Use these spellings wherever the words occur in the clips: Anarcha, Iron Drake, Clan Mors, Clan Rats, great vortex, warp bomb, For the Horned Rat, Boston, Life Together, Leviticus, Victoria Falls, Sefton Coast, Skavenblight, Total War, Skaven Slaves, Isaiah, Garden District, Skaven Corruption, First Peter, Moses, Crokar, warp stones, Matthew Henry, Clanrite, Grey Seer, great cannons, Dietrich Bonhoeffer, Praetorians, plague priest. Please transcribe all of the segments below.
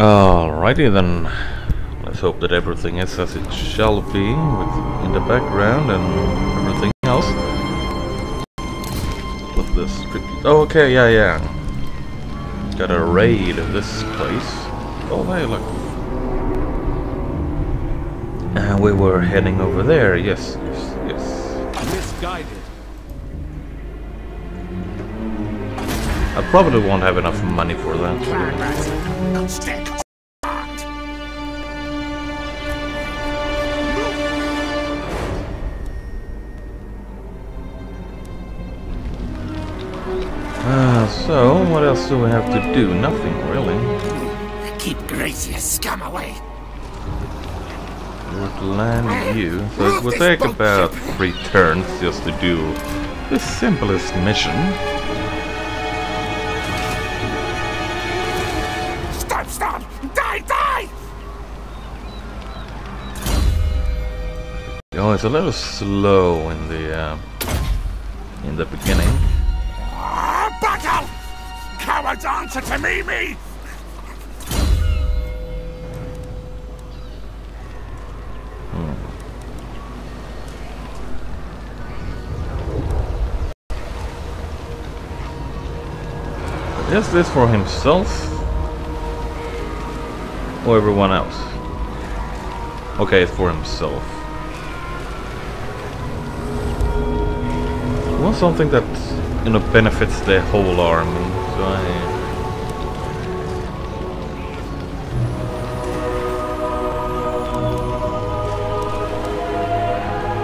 Alrighty then, let's hope that everything is as it shall be with in the background and everything else. With this script. Oh, okay, yeah, yeah. Gotta raid this place. Oh, hey, look. And we were heading over there, yes, yes, yes. Misguided. I probably won't have enough money for that. So what else do we have to do? Nothing really. Keep gracious scum away. What land you? So it will take about 3 turns just to do the simplest mission. Stop! Die! Oh, it's a little slow in the beginning. Battle! Cowards answer to me! Hmm. Is this for himself? Or everyone else? Okay, it's for himself. I want something that, you know, benefits the whole army. So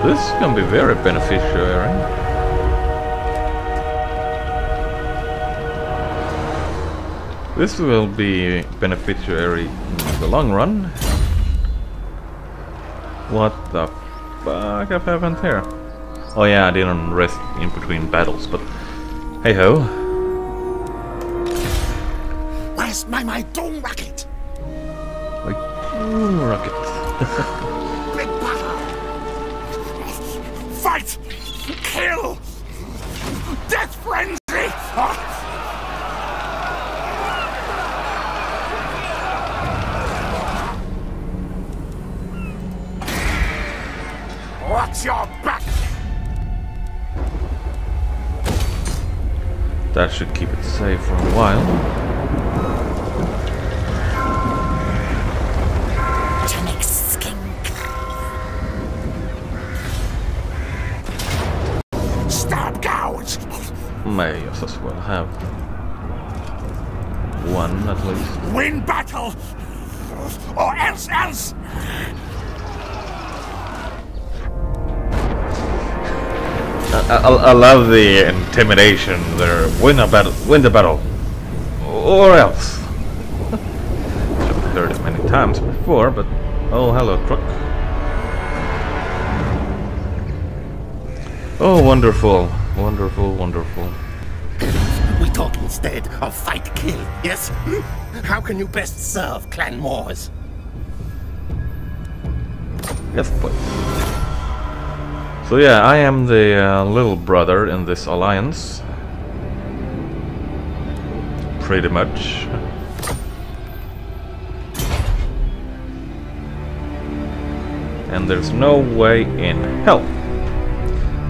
this can be very beneficial. This will be beneficiary in the long run. What the fuck happened here? Oh yeah, I didn't rest in between battles, but hey ho. Where's my doom rocket? My doom rocket. Big battle. Fight! Kill! Death frenzy! Your back. That should keep it safe for a while. Stop gouge. May as well have one at least. Win battle, or else. I love the intimidation there. Win the battle. Or else. I've heard it many times before, but oh, hello, truck. Oh, wonderful. Wonderful, wonderful. We talk instead of fight kill, yes? How can you best serve Clan Mors? Yes, please. So yeah, I am the little brother in this alliance, pretty much. And there's no way in hell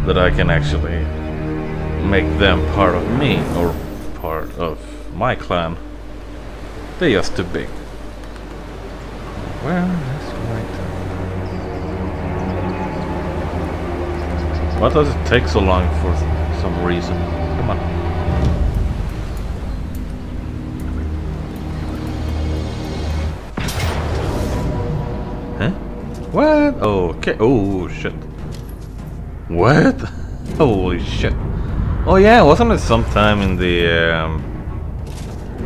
that I can actually make them part of me, or part of my clan. They're just too big. Well, that's right. Why does it take so long for some reason? Come on. Huh? What? Okay. Oh, shit. What? Holy shit. Oh, yeah, wasn't it sometime in the...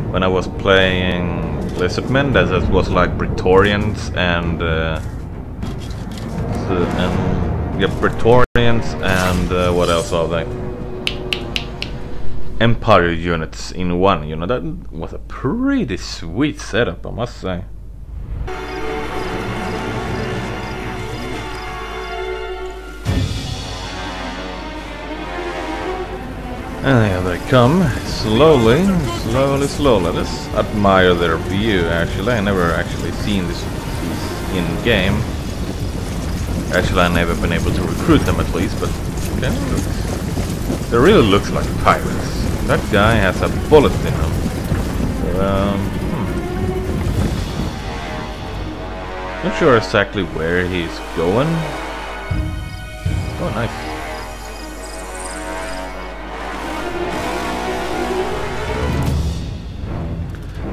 when I was playing Lizardmen, that was like Praetorians and... yeah, Praetorians and what else are they? Empire units in one, you know, that was a pretty sweet setup, I must say. And there they come, slowly, slowly, slowly. Let's admire their view, actually. I never actually seen this in-game. Actually, I never been able to recruit them, at least, but... okay. They really look like pirates. That guy has a bullet in him. Not sure exactly where he's going. Oh, nice.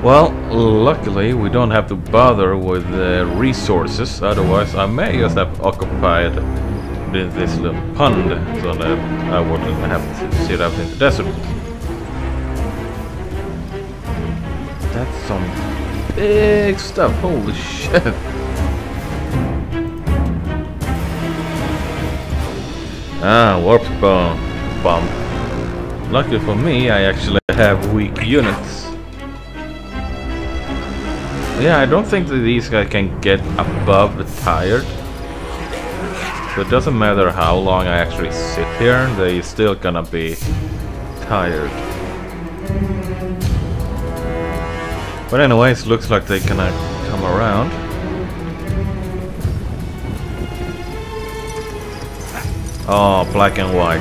Well, luckily we don't have to bother with the resources, otherwise I may just have occupied this little pond, so that I wouldn't have to sit out in the desert. That's some big stuff, holy shit! Ah, warp bomb. Luckily for me, I actually have weak units. Yeah, I don't think that these guys can get above the tired. So it doesn't matter how long I actually sit here, they're still gonna be tired. But anyways, looks like they're gonna come around. Oh, black and white.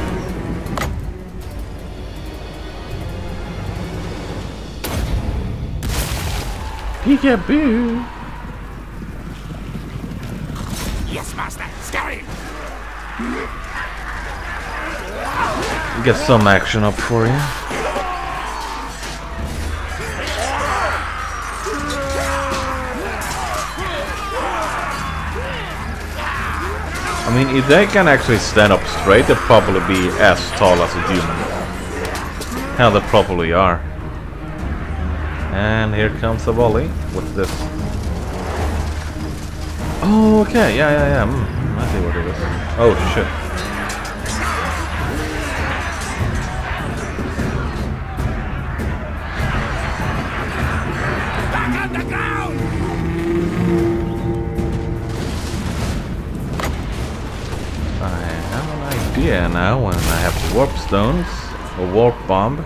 Peekaboo! Yes, master. Scary. Get some action up for you. I mean, if they can actually stand up straight, they'll probably be as tall as a human. Hell, they probably are. And here comes a volley. What's this? Oh, okay. Yeah. I see what it is. Oh, shit. Back on the ground! I have an idea now when I have warp stones, a warp bomb.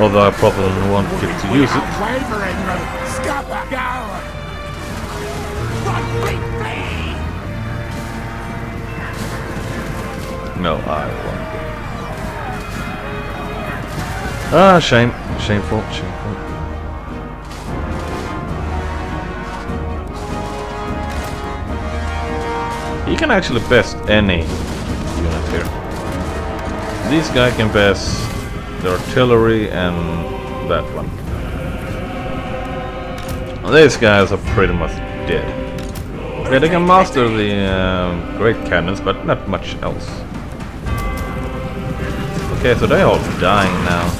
Although I probably won't get to use it. No, I won't. Ah, shame. Shameful, shameful. He can actually best any unit here. This guy can best the artillery and that one. These guys are pretty much dead. Okay, they can master the great cannons, but not much else. Okay, so they're all dying now.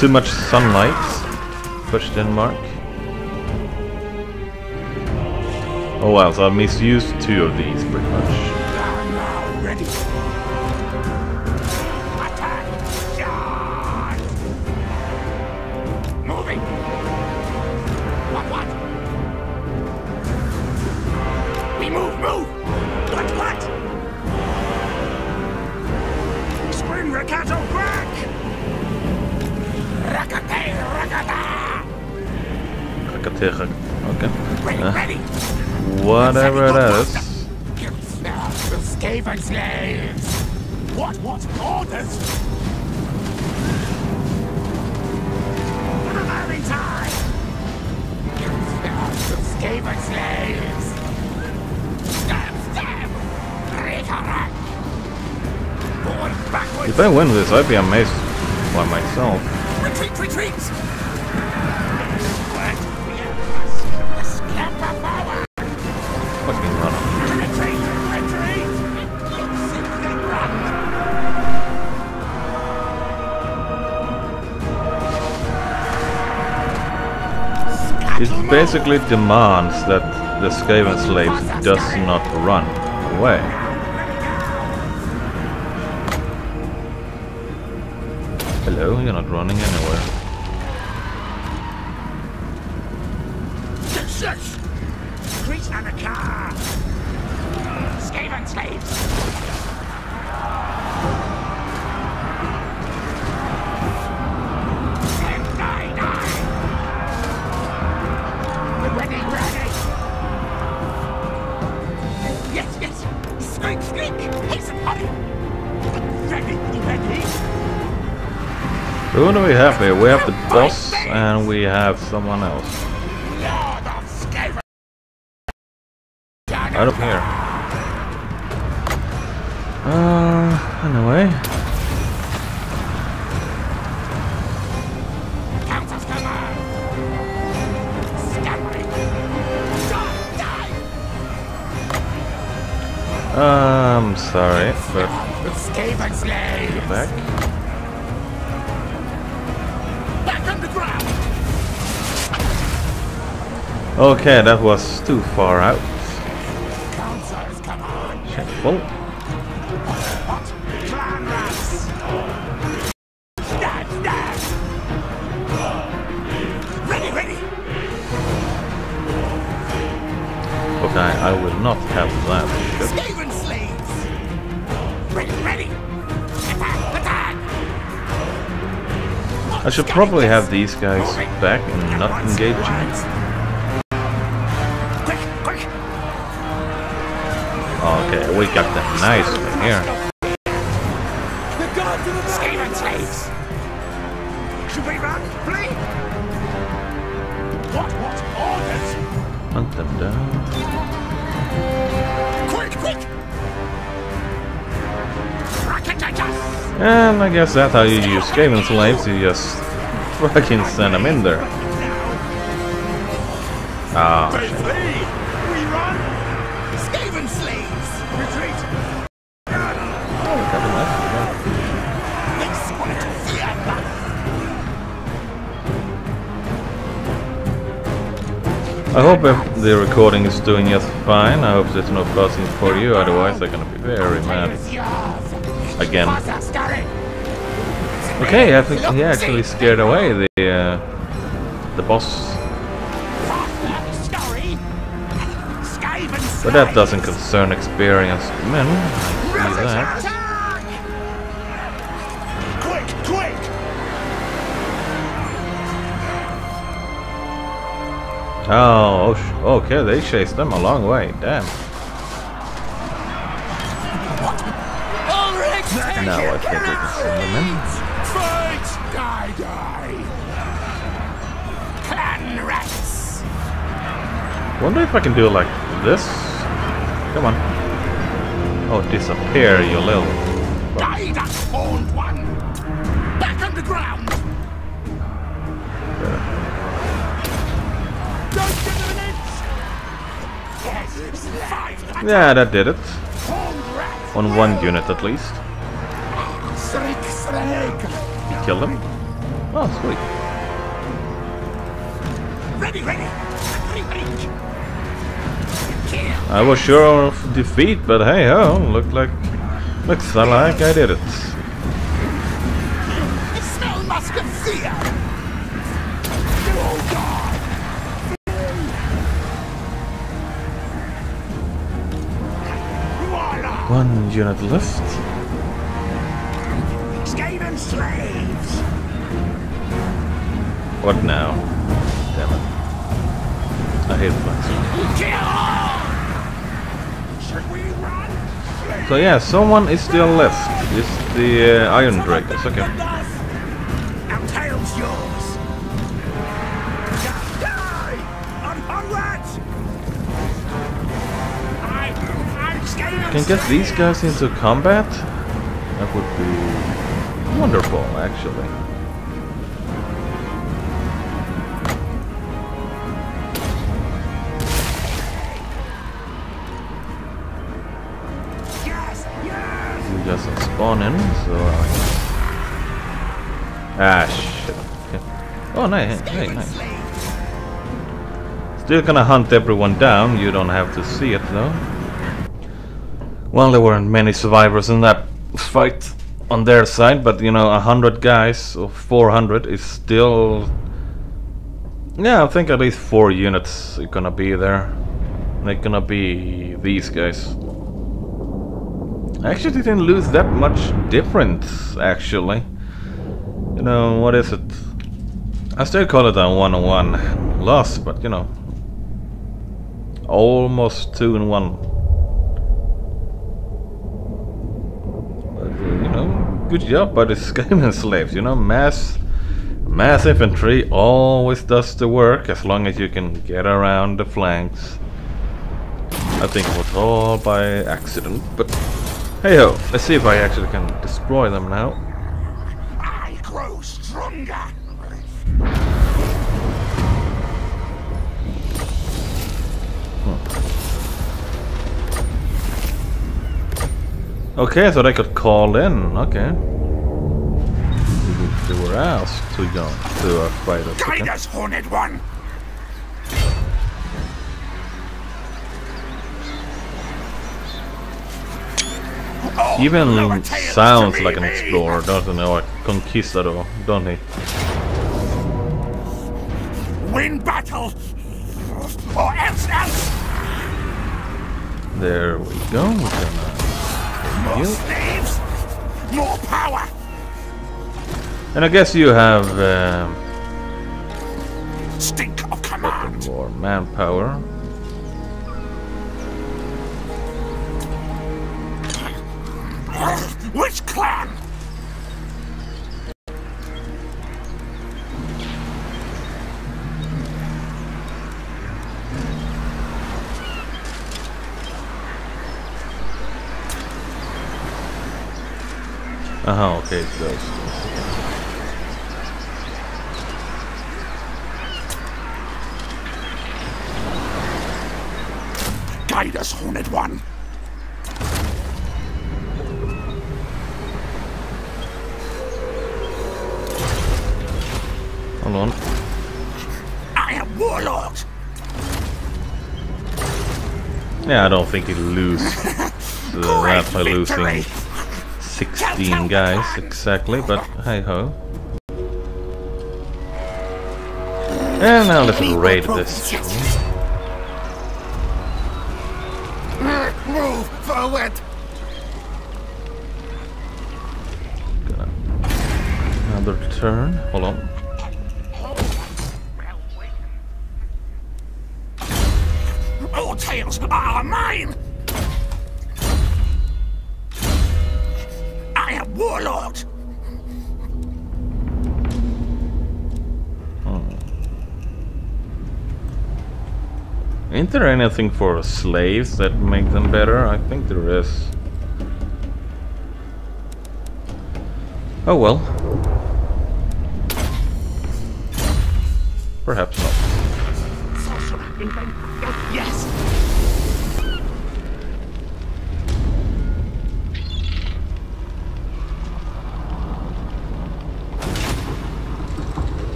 Too much sunlight. Question mark. Oh wow, so I misused two of these pretty much. Okay. Whatever that is. Skaven Slaves. What orders? Army time. Skaven Slaves. Stab. If I win this, I'd be amazed by myself. Retreat. It basically demands that the Skaven Slaves does not run away. Hello, you're not running anywhere. Visitors! Greet Anarcha! Skaven Slaves! So who do we have here? We have the boss and we have someone else. Right up here. Anyway. I'm sorry, but let's get back. Okay, that was too far out. Checkful. Okay, I will not have that. I should probably have these guys back and not engage them. Okay, we got them nicely here. Skaven Slaves! Should we run, please? What orders? Hunt them down. Quick! And I guess that's how you use Skaven Slaves, you just fucking send them in there. Ah, shit. I hope the recording is doing just fine. I hope there's no buzzing for you, otherwise they're gonna be very mad. Again. Okay, I think he actually scared away the boss. But that doesn't concern experienced men. I see that. Oh, okay, they chased them a long way, damn. Now I think we can send them in. Fight! Die! Clan Rats! Wonder if I can do it like this? Come on. Oh, disappear, you little... Die, that horned one! Back on the ground! Yeah, that did it. On one unit at least. You killed him? Oh, sweet. I was sure of defeat, but hey ho, looks like I did it. The smell must have fear. One unit left. Skaven Slaves. What now? Damn it. I hate the bugs. Should we run? So yeah, someone is still left. It's the Iron Drake. It's okay. Our tail's yours. Die! Can get these guys into combat? That would be wonderful, actually. He doesn't spawn in, so shit. Oh, nice, nice. Still gonna hunt everyone down, you don't have to see it though. Well, there weren't many survivors in that fight on their side, but you know, 100 guys or 400 is still Yeah, I think at least 4 units are gonna be there. They're gonna be these guys. I actually didn't lose that much difference, actually. You know, what is it? I still call it a 1-1 loss, but you know, almost 2-1. But, you know, good job by the Skaven Slaves. You know, mass infantry always does the work as long as you can get around the flanks. I think it was all by accident, but hey ho! Let's see if I actually can destroy them now. I grow stronger. Okay, so they could call in, okay. They were asked to go to fight us. Guide us, Horned One! Even sounds like an explorer, doesn't he? Or a conquistador, don't he? Win battle! Or else! There we go, we can more slaves, more power. And I guess you have stink of command, more manpower. Which clan? Uh-huh, okay, it does. Guide us, Horned One! Hold on. I am Warlord! Yeah, I don't think he'll lose. That's by losing 16 guys, exactly, but hey-ho. And now let's raid this. Move forward! Another turn, hold on. All tales are mine! Warlord. Ain't there anything for slaves that make them better? I think there is. Oh well. Perhaps not. Yes.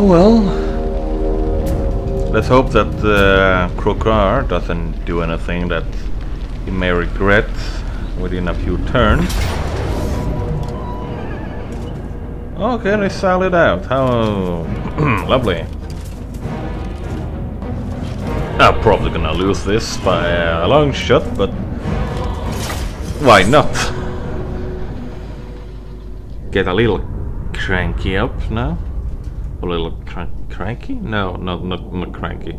Oh well. Let's hope that Crokar doesn't do anything that he may regret within a few turns. Okay, they solid out. How lovely. I'm probably gonna lose this by a long shot, but why not? Get a little cranky up now. A little cranky? No, not cranky.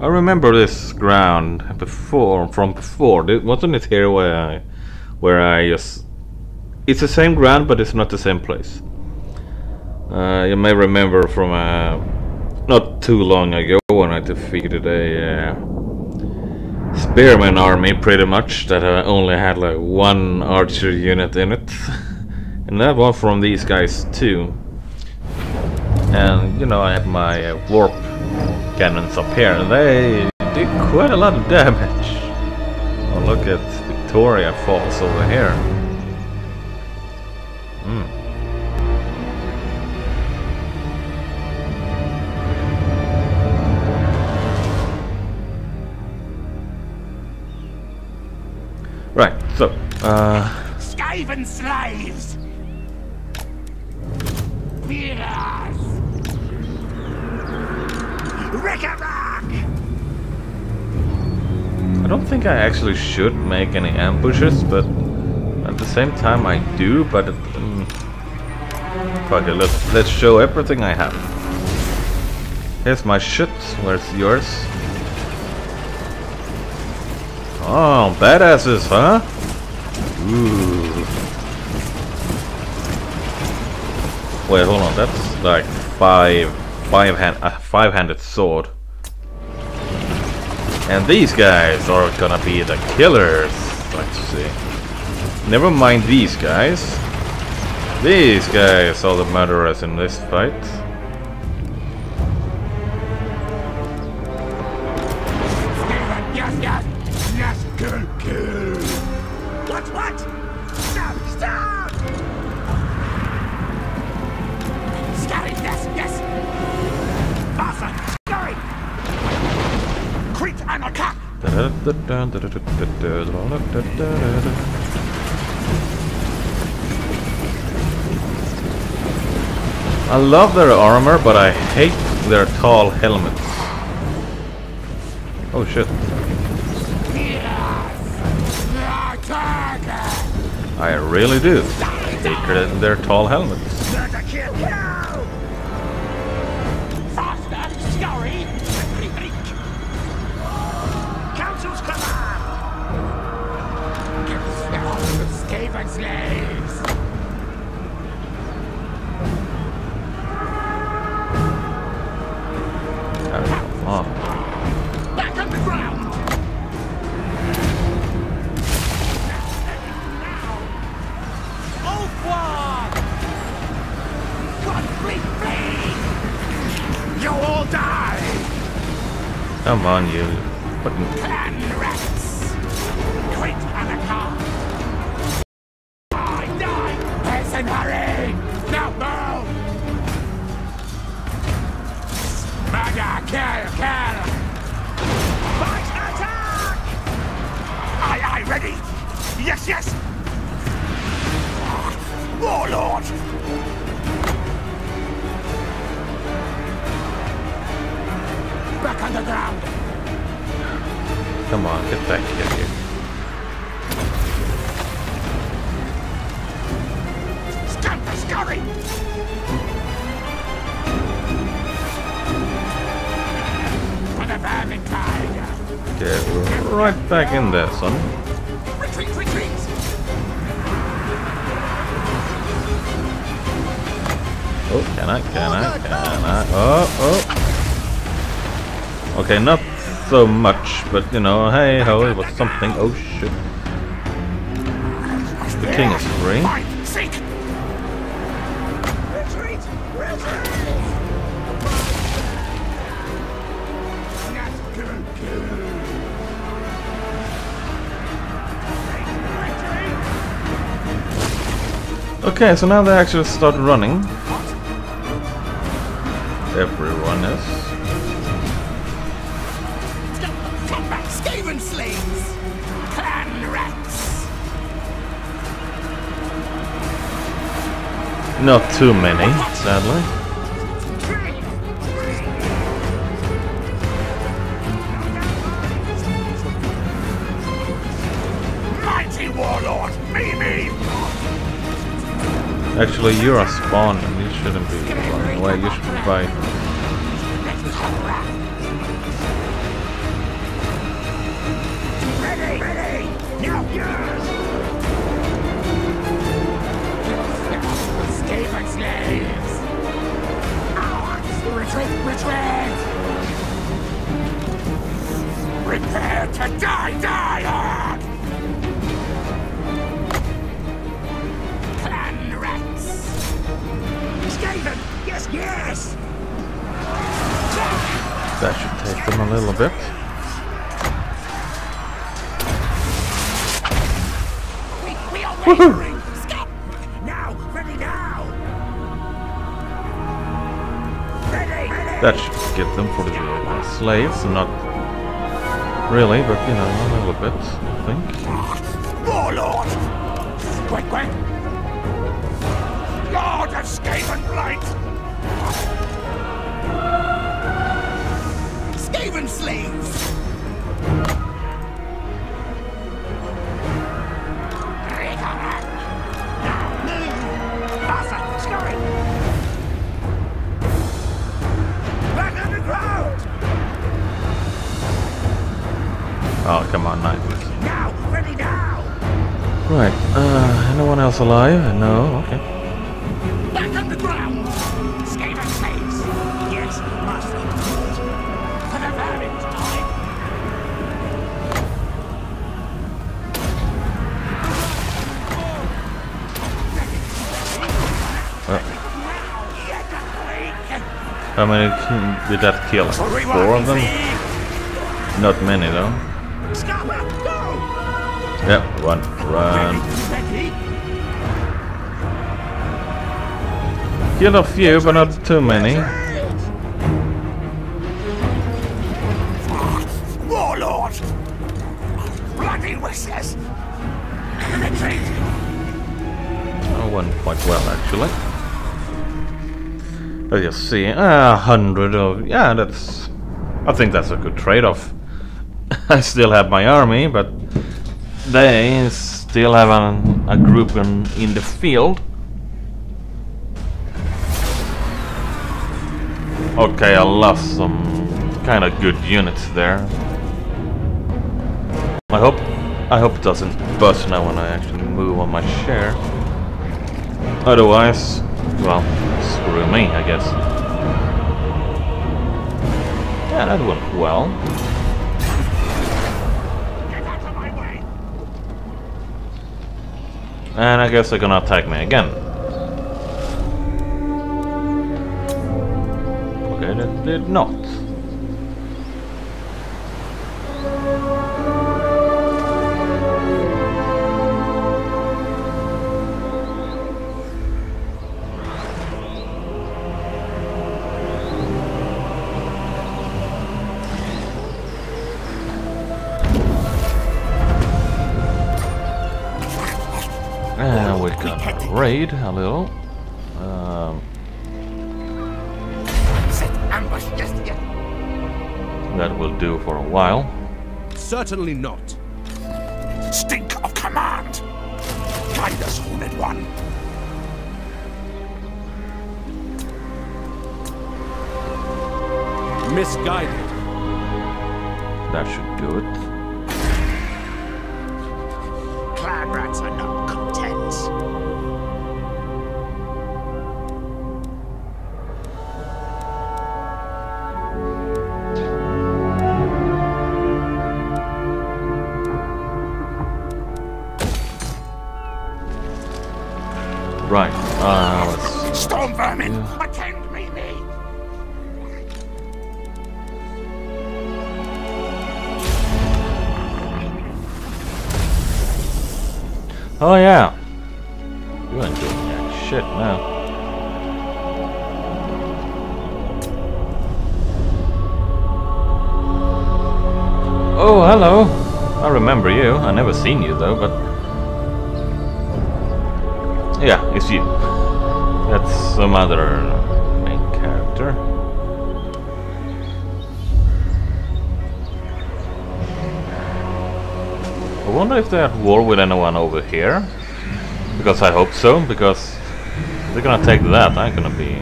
I remember this ground before, from before. Wasn't it here where I just? It's the same ground, but it's not the same place. You may remember from not too long ago when I defeated a. Spearman army, pretty much, that only had like one archer unit in it. And that one from these guys too. And you know, I have my warp cannons up here, and they did quite a lot of damage. Oh, look at Victoria Falls over here. Right, so Skaven Slaves. Yes. I don't think I actually should make any ambushes, but at the same time I do, but fuck it, let's show everything I have. Here's my shit, where's yours? Oh, badasses, huh? Ooh. Wait, hold on, that's like five-handed sword. And these guys are gonna be the killers. Let's see. Never mind these guys. These guys are the murderers in this fight. What? Stop! Stop! Scary, yes! Awesome! Scary! Creep and attack! I love their armor, but I hate their tall helmets. Oh shit. I really do. They credit their tall helmets. Come on. Come on, you fucking Clan Rats! Quit and account! I die! Mercenary! Now move! Murder! Kill! Kill! Fight! Attack! Aye, ready! Yes, yes! Warlord! Back on the ground. Come on, get back here. Stop the scurry! For the vermin tide. Get right back in there, son. Retreat, retreat! Oh, can I? Oh. Okay, not so much, but you know, hey ho, it was something. Oh shit. The king is free. Okay, so now they actually start running. Everyone is. Skaven Slaves! Clan Rats! Not too many, sadly. Mighty Warlord! Me, me! Actually, you're a spawn and you shouldn't be running away, you should fight. Prepare to die, die hard! Clan Rats! Skaven! Yes, yes! That should take them a little bit. We are wavering! Now! Ready now! Ready! That should get them for the slaves, not really, but you know, a little bit, I think. Warlord! Quick, quick! Lord of Skavenblight! Skaven Slaves! Oh, come on, night. Right, no one else alive? No, okay. Back on the ground! Skaven Slaves! Yes, must be killed. For the vermin time! How many did that kill? 4 of them? Not many, though. Yep, run. Killed a few, but not too many. Warlord! Bloody whiskers! Retreat! That went quite well, actually. Let us see. 100 of... yeah, that's... I think that's a good trade-off. I still have my army, but... they still have a group in the field. Okay, I lost some kind of good units there. I hope it doesn't bust now when I actually move on my share. Otherwise, well, screw me, I guess. Yeah, that went well. And I guess they're gonna attack me again. Okay, that did not. Raid a little. That will do for a while. Certainly not. Stink of command. Guide us, Horned One. Misguided. That should do it. Clan Rats are not content. Right. Let's... storm vermin, yeah. Attend me. Oh yeah. You ain't doing that shit now. Oh, hello. I remember you. I never seen you though, but. Yeah, it's you. That's some other main character. I wonder if they're at war with anyone over here. Because I hope so, because if they're gonna take that, I'm gonna be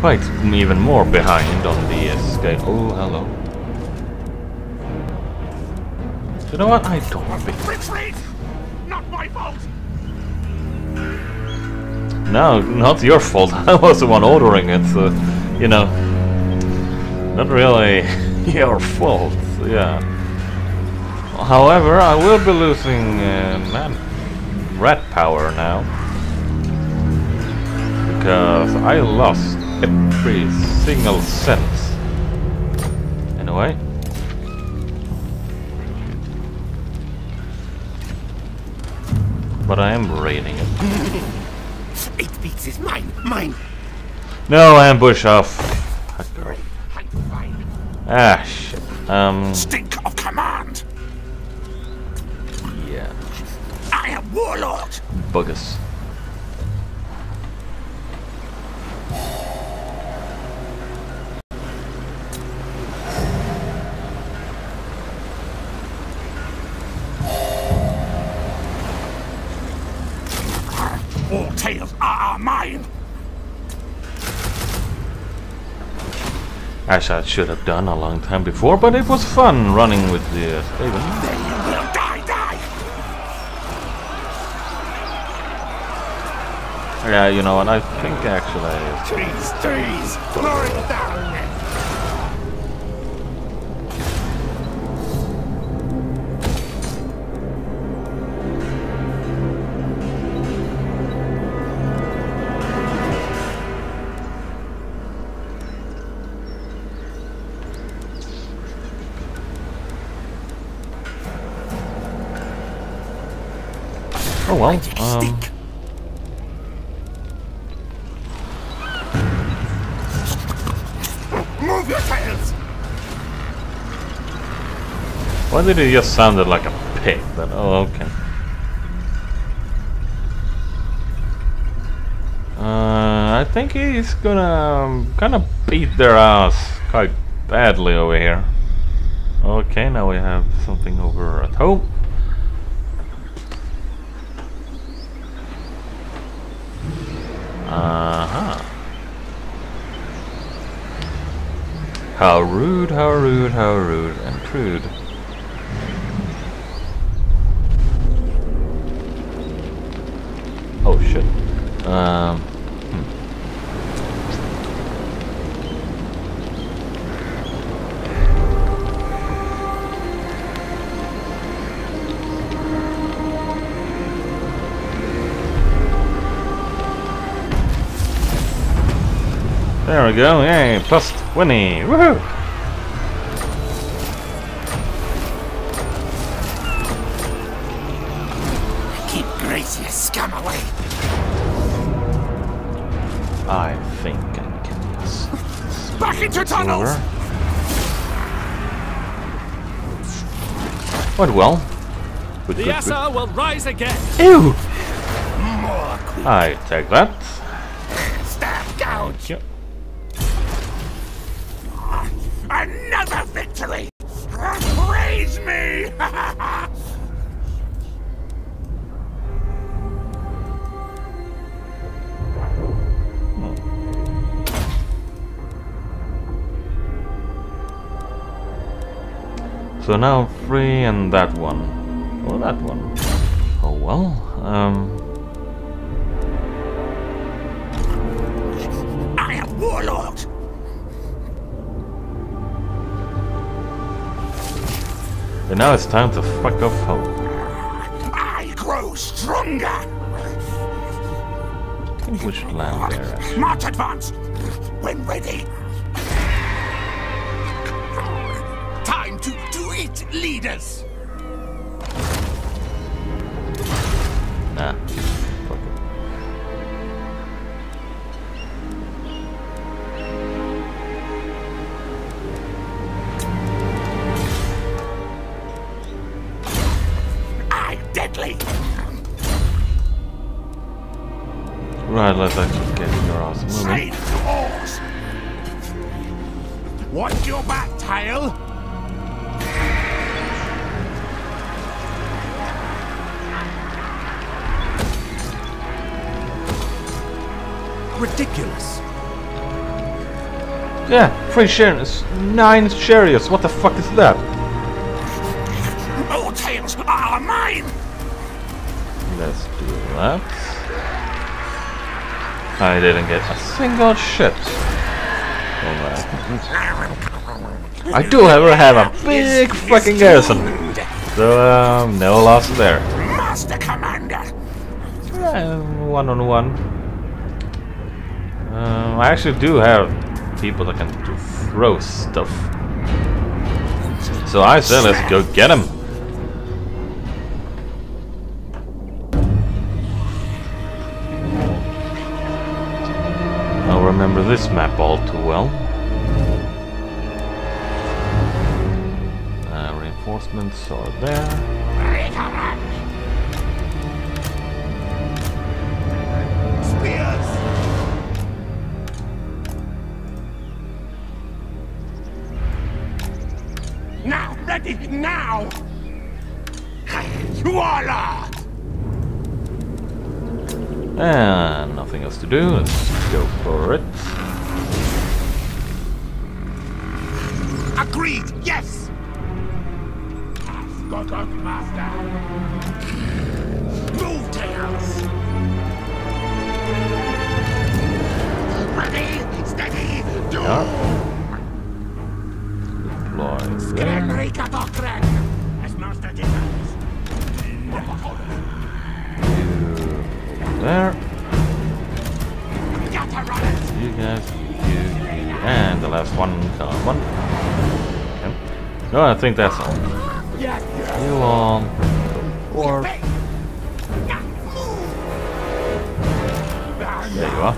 quite even more behind on the scale. Oh, hello. You know what? I don't want to be. Retreat! Not my fault! No, not your fault. I was the one ordering it, so, you know, not really your fault, yeah. However, I will be losing rat power now, because I lost every single cent. Anyway. But I am raiding it. 8 feet is mine. No, ambush off. Ah, shit. Stink of command. Yeah. bug us. All tails are mine! As I should have done a long time before, but it was fun running with the Skaven. They will die, die! Yeah, you know, and I think actually... Trees, trees, glory down! Oh well, Move your tails! Why did it just sound like a pig? But oh, okay. I think he's gonna beat their ass quite badly over here. Okay, now we have something over at home. How rude, how rude, how rude and crude. Oh shit. There we go, yay, plus 20, woohoo! Keep Gracie's scum away! I think I can just... Back into tunnels! What well? Good, the Asa will rise again! Ew! I take that. Stab gouge! Yep. Another victory! Praise me! So now three and that one. Or that one. Oh well. I am warlord! And now it's time to fuck off home. I grow stronger. I think we should land there. Actually. March advance. When ready. Time to do it, leaders. Nah. Fuck right, let's actually get your ass moving. Watch your back, tail! Ridiculous. Yeah, 3 shares, 9 chariots. What the fuck is that? All tails are mine. Let's do that. I didn't get a single shit. Alright. I do however have a big fucking garrison. So no loss there. Master Commander. 1-on-1. I actually do have people that can throw stuff. So I say let's go get him. Remember this map all too well. Reinforcements are there. Ready now! You are lost! And nothing else to do, let's go for it. Agreed, yes! I've got our master. Move tails! Ready, steady, do! Yeah. There. You guys, you, and the last one. Come on. Okay. No, I think that's all. You all. Or. There you are.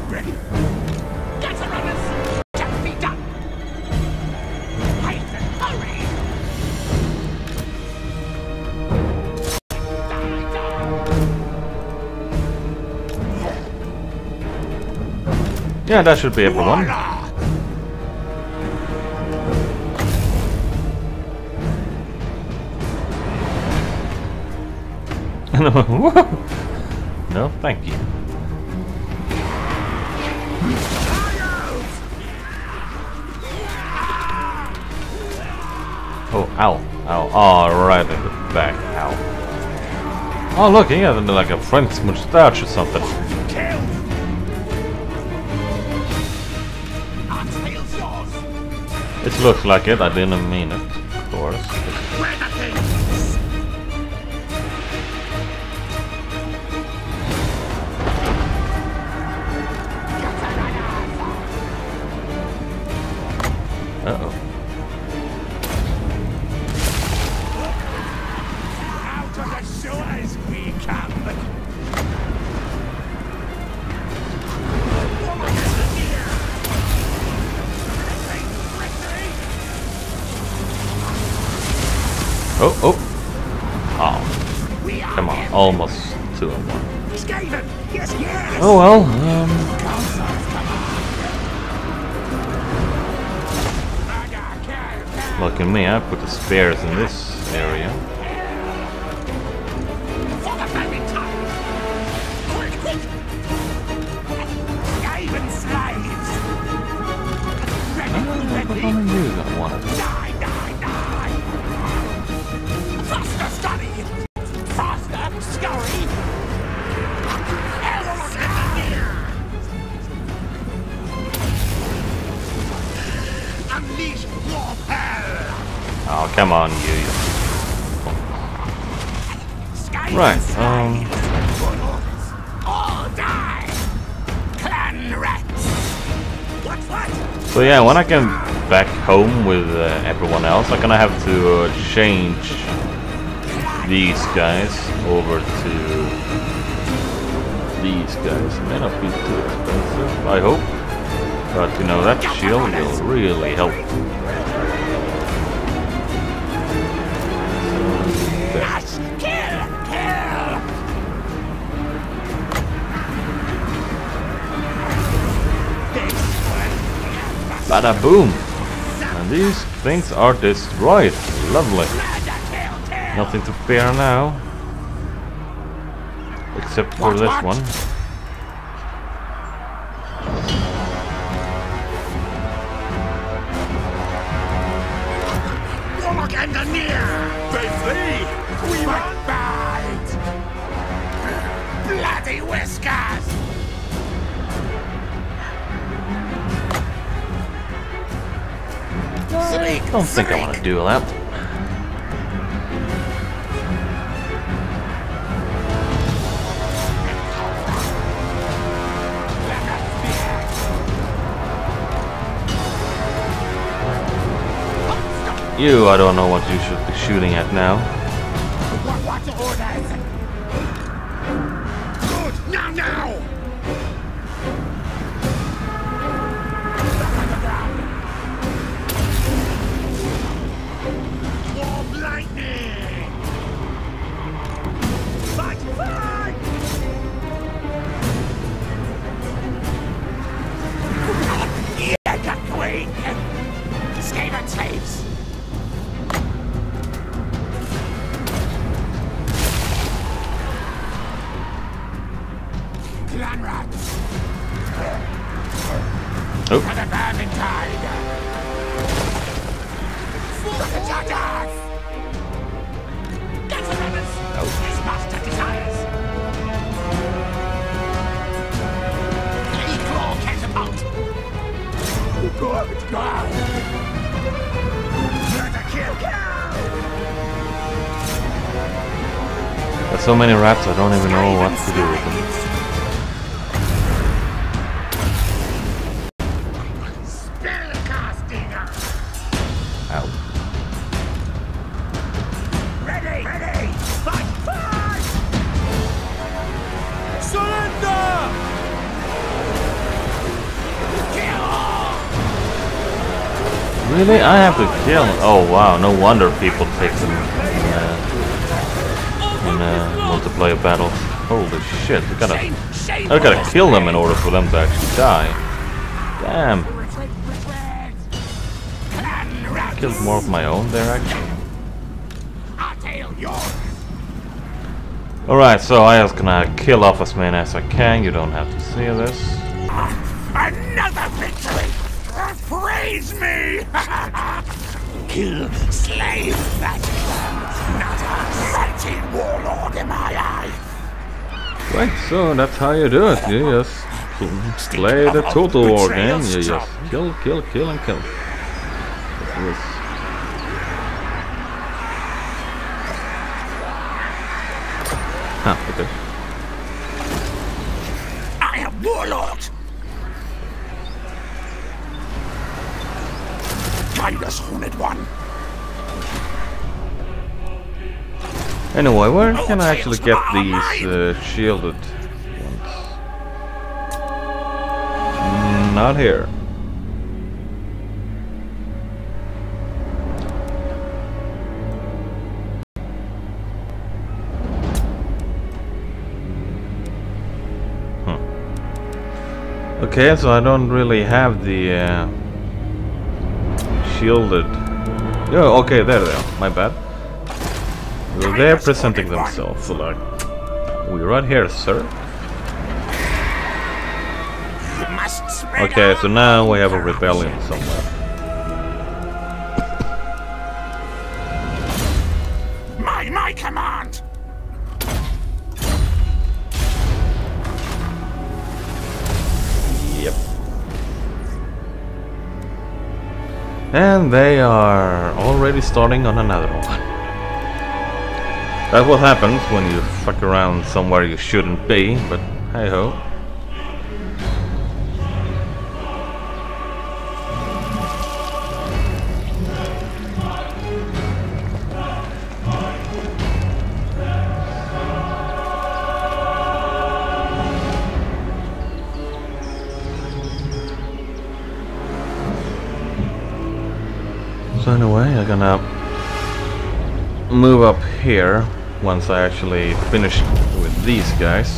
Yeah, that should be everyone. No, thank you. Oh, ow, ow, oh, right in the back, ow. Oh, look, he had like a French moustache or something. It looks like it, I didn't mean it, of course. Oh, oh, oh, come on, almost 2-1. Oh well, look at me, I put the spares in this area. Oh, come on, you. Right, all die. Clan Rats. So yeah, when I get back home with everyone else, I'm gonna have to change these guys over to these guys. It may not be too expensive, I hope. But you know, that shield will really help. Bada boom! And these things are destroyed. Lovely. Nothing to fear now. Except for this one. Warlock engineer! They flee! We might bite! Bloody whiskers! I don't think I want to do that. You, I don't know what you should be shooting at now. Good, now, now! Skaven Slaves. Good God! That's so many rats, I don't even know what to do with them. Really? I have to kill. Oh wow, no wonder people take them in multiplayer battles. Holy shit, I gotta kill them in order for them to actually die. Damn. I killed more of my own there actually. Alright, so I was gonna kill off as many as I can. You don't have to see this. Another victory! Praise me! Kill, slave, that clan. Not a mighty warlord in my eye. Right, so that's how you do it. You just play the Total War game. You just kill, kill, kill, and kill. Ah, okay. I am warlord. Horned one. Anyway, where can I actually get these shielded ones? Not here. Huh. Okay, so I don't really have the shielded. Oh, okay, there they are. My bad. Well, they're presenting themselves. So, like, we're right here, sir. Okay, so now we have a rebellion somewhere. My command. Yep. And they are already starting on another one. That's what happens when you fuck around somewhere you shouldn't be, but hey ho. Anyway, I'm gonna move up here once I actually finish with these guys.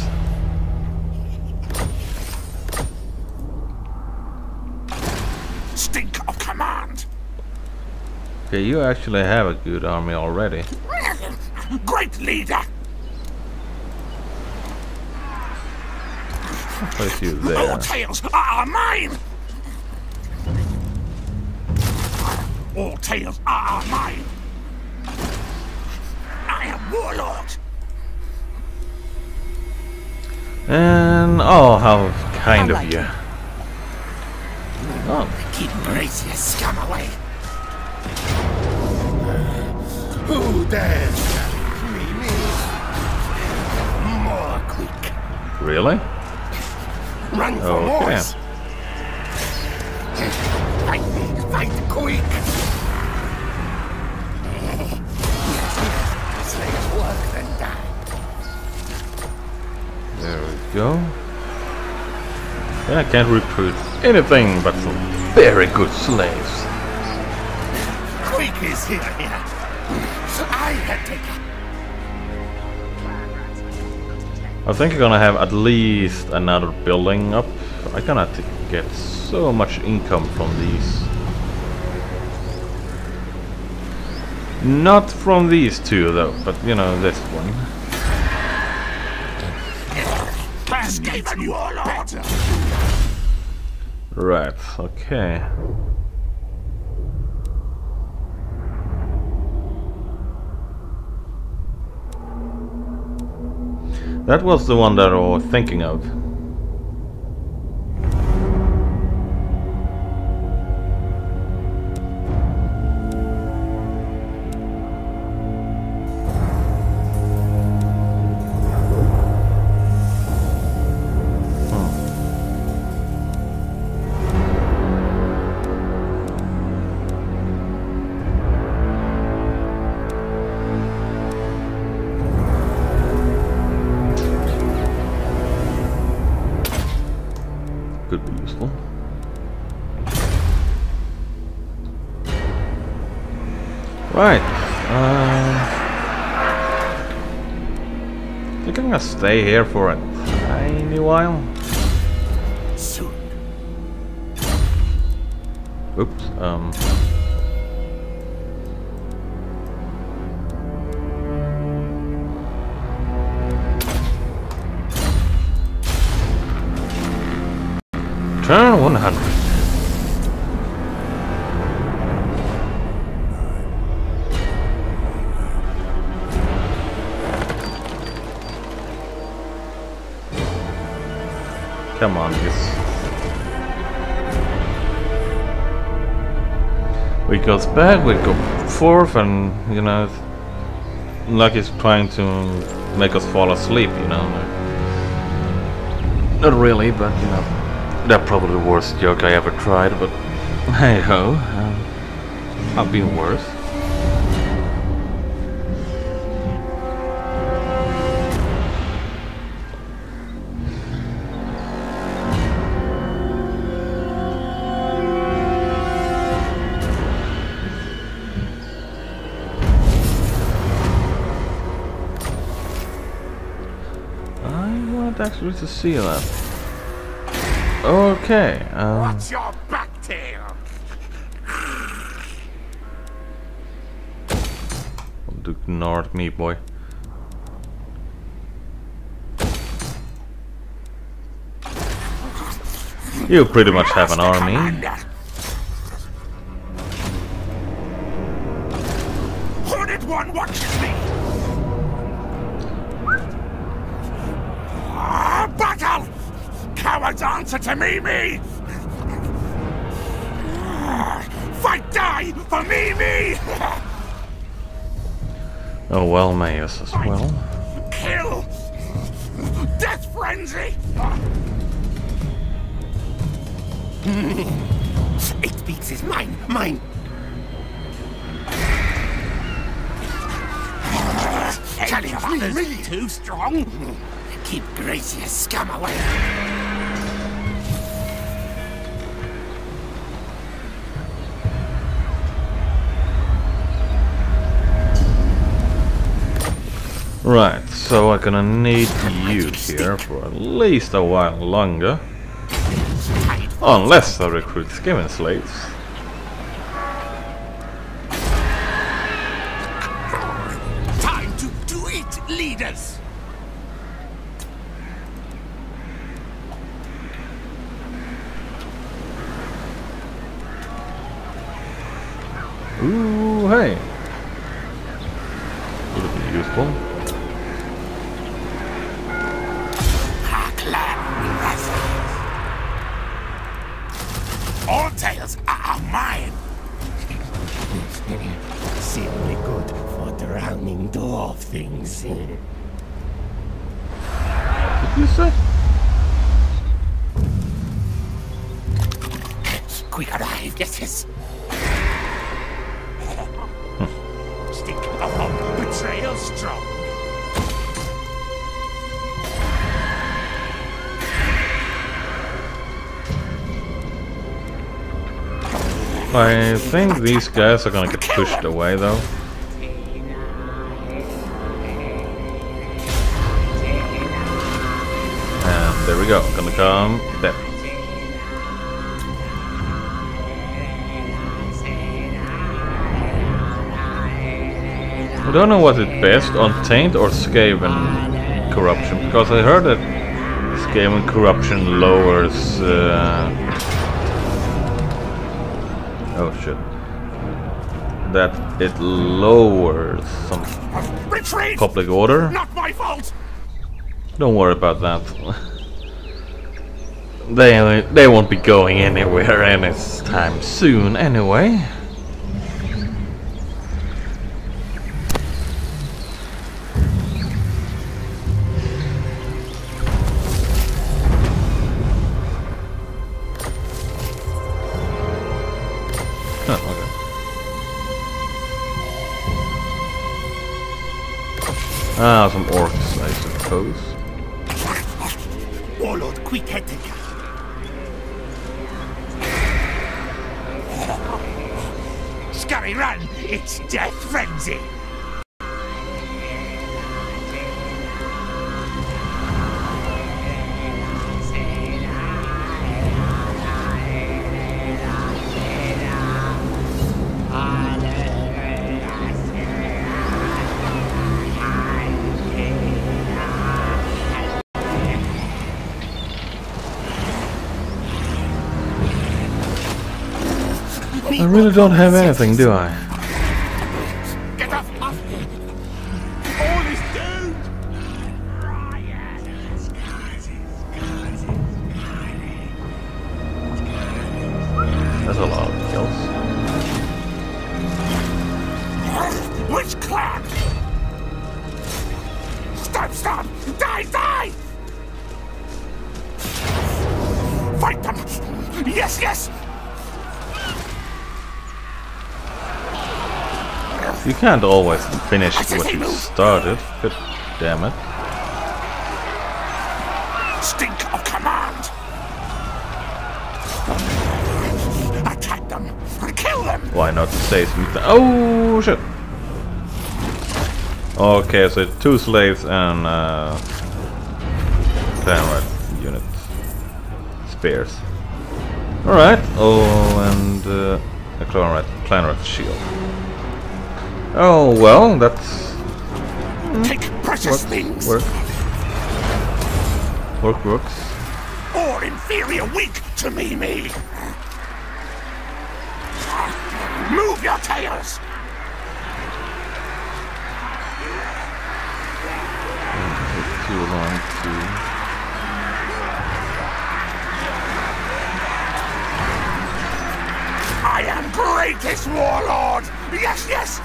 Stink of command. Okay, you actually have a good army already. Great leader. Place you there. All tales are mine. All tales are mine. I am warlord. And oh, how kind of you. Oh. Keep brace scum away. Who dares me? More quick. Really? Run for Mors. Fight quick. There we go. I can't recruit anything but some very good slaves. Quick is here. I think you're gonna have at least another building up. I cannot get so much income from these. Not from these two though, but you know, this one. Right, okay. That was the one that I was thinking of. Right. I think I'm gonna stay here for a tiny while. Soon. Oops. Turn 100. Come on, guys. We go back, we go forth, and you know, like it's trying to make us fall asleep. You know, not really, but you know, that's probably the worst joke I ever tried. But hey ho, I've been worse. Actually to see that. Okay. What's your back tail? Don't ignore me, boy. You pretty much have an army. Hornet one watches me. Battle! Cowards answer to me! Fight, die for me! Oh well, Mayus as well. Kill! Death frenzy! It beats is mine, mine! Challenge me! Too strong! Keep Gracie scum away. Right, so I'm gonna need you here for at least a while longer. Unless I recruit Skaven Slaves. Time to do it, leaders! Ooh, hey! Would be useful. Our clan will have it. All tales are mine! Simply good for the rounding door of things. What did you say? Quick arrive, yes, yes. Betrayal strong. I think these guys are gonna get pushed away though. And there we go, gonna come there. I don't know what is best, Untamed or Skaven Corruption, because I heard that Skaven Corruption lowers... Oh shit. That it lowers some public order. Not my fault. Don't worry about that. They won't be going anywhere anytime soon anyway. Ah, some orcs, I suppose. Warlord, quick head to Scurry, run! It's Death Frenzy! I really don't have anything, do I? Get off me! All is doomed! That's a lot of kills. Which clan? Stop! Stop! Die! Die! Fight them! Yes! Yes! You can't always finish what you started, but damn it. Stink of command! Attack them! Kill them! Why not say something? Oh shit! Okay, so 2 slaves and Clanrite unit spears. Alright, oh, and a Clanrite shield. Oh well, that's take precious things. Works. Or inferior, weak to me. Move your tails. Too long to. I am greatest warlord. Yes, yes.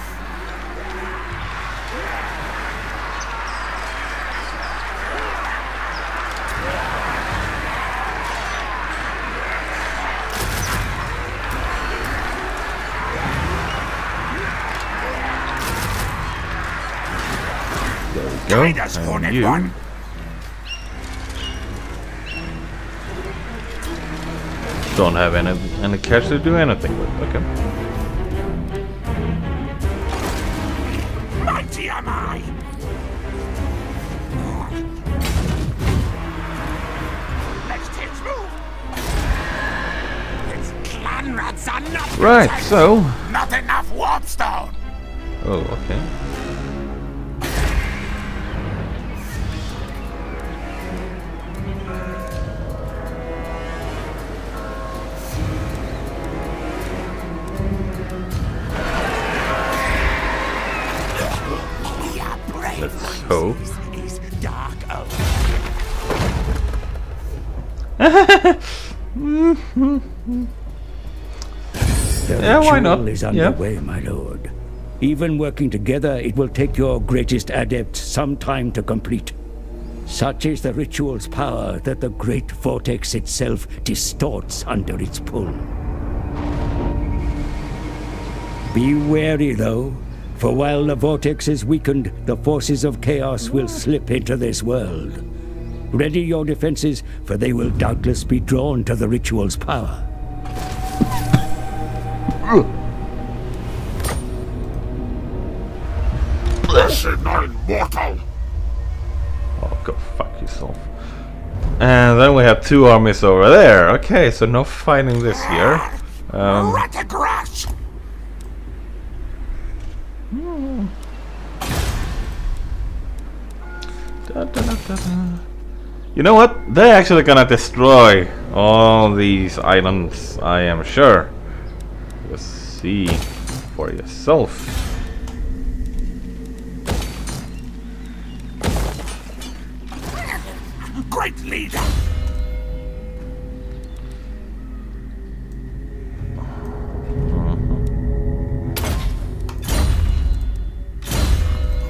Go, and you. Don't have any cash to do anything with, okay. Mighty am I! Let's kids move! Its clan rats are not right, so... Not enough warp stone! Oh, okay. Hope. Yeah, why not? The ritual is underway, my lord. Even working together, it will take your greatest adept some time to complete. Such is the ritual's power that the great vortex itself distorts under its pull. Be wary, though. For while the vortex is weakened, the forces of chaos will slip into this world. Ready your defenses, for they will doubtless be drawn to the ritual's power. Blessed immortal! Oh, go fuck yourself. And then we have 2 armies over there. Okay, so no fighting this year. You know what? They're actually gonna destroy all these islands, I am sure. You'll see for yourself. Great leader.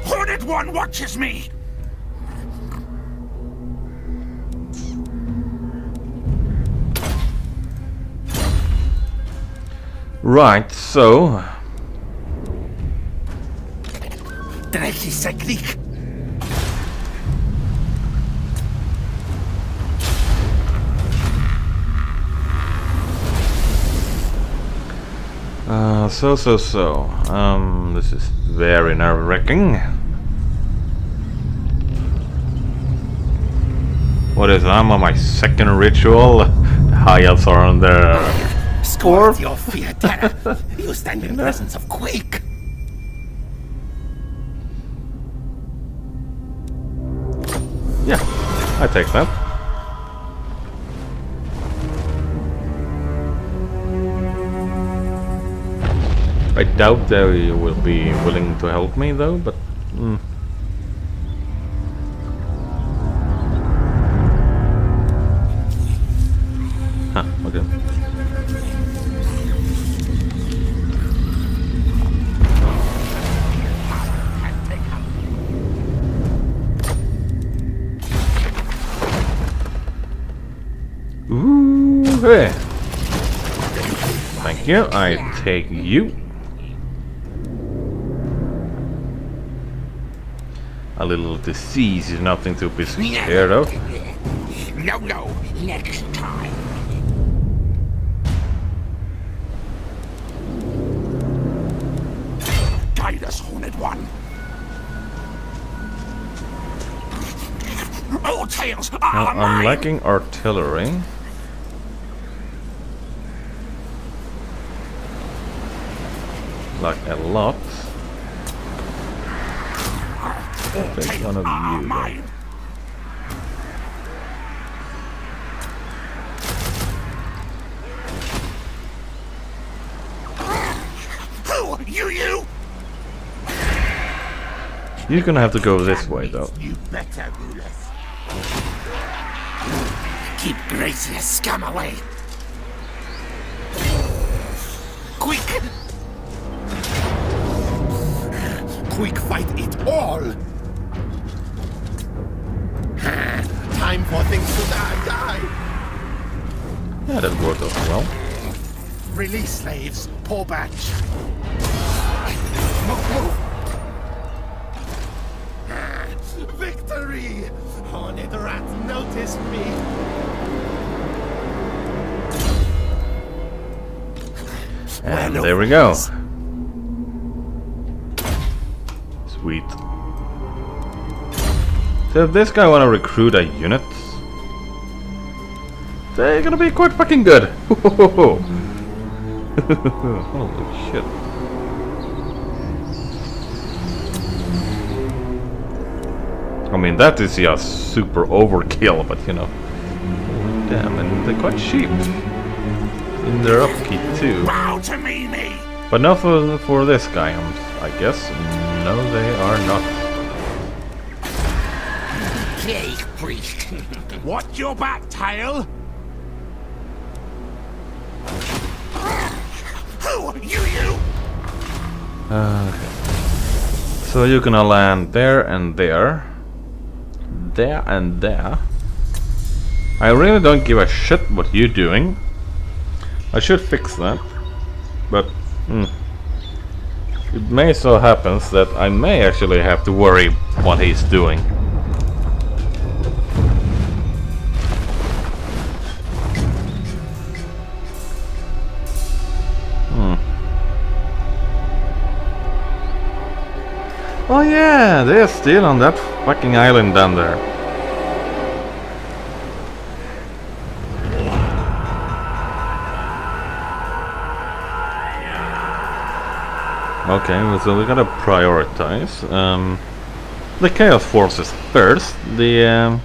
Horned One watches me. Right, so... This is very nerve-wracking. What is I'm on my second ritual? The high elves are on their score. Your fear, Terra. You stand in presence of quake. Yeah, I take that. I doubt they will be willing to help me though, but... Mm. Huh, okay. Ooh, hey. Thank you, I take you. A little disease is nothing to be scared of. No, no, next time. Guide us, Horned One. All tails are mine. I'm lacking artillery. Like a lot. Take one of you. Mine. Who you? You're gonna have to go this way, though. You better, Ruleth. Keep Gracious scum away. Quick! Quick, fight it all! Time for things to die. Yeah, that worked out well. Release slaves, poor batch. Victory! Horned Rat noticed me. And there we go. Sweet. Does this guy want to recruit a unit? They're gonna be quite fucking good. Holy shit. I mean, that is a super overkill, but you know. Damn, and they're quite cheap in their upkeep too. Bow to me, me. But not for this guy, I guess. No, they are not. Plague priest. What your back, tail? Who are you? So you're gonna land there and there. There and there. I really don't give a shit what you're doing. I should fix that. But it may so happens that I may actually have to worry what he's doing. Oh yeah, they're still on that fucking island down there. Okay, well, so we gotta prioritize. The Chaos Forces first, the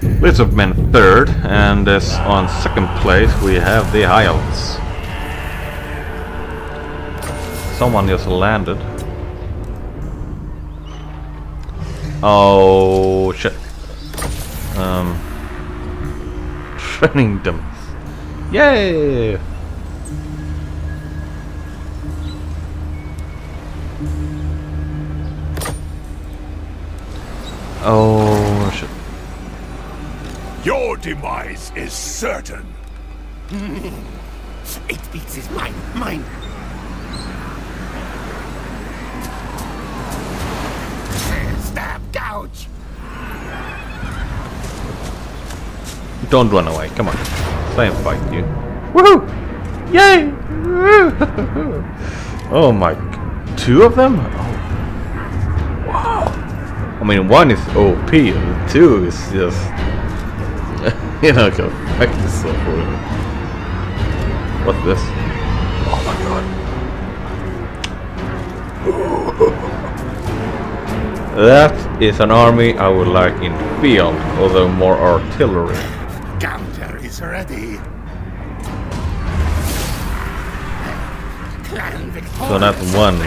Lizard Men third, and on second place we have the High Elves. Someone just landed. Oh shit! Training them. Yay! Oh shit! Your demise is certain. It beats his mind. Mine. Couch. Don't run away, come on. Stay and fight you. Woohoo! Yay! Oh my, two of them? Oh. Wow. I mean, one is OP, and two is just... you know, go back to yourself or whatever. What's this? Oh my god. That is an army I would like in the field, although more artillery. Counter is ready. So not one.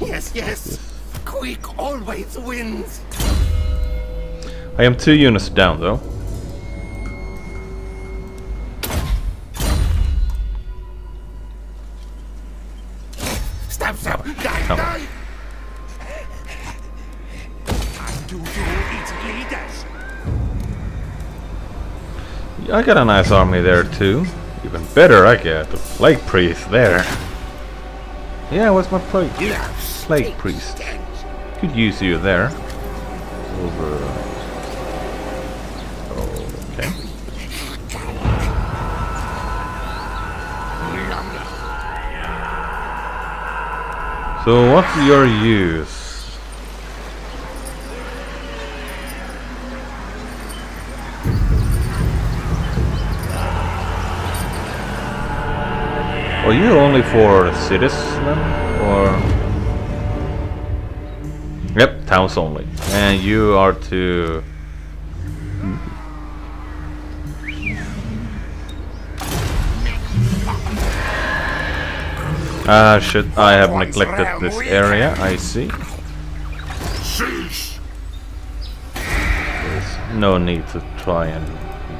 Yes, yes. Quick always wins. I am 2 units down though. Stop, stop. Die, die. I got a nice army there too. Even better, I got the plague priest there. Yeah, what's my plague? Plague priest. Could use you there. Over. Okay. So what's your use? Are you only for cities then? Or... Yep, towns only. And you are to... Should I have neglected this area? I see. There's no need to try and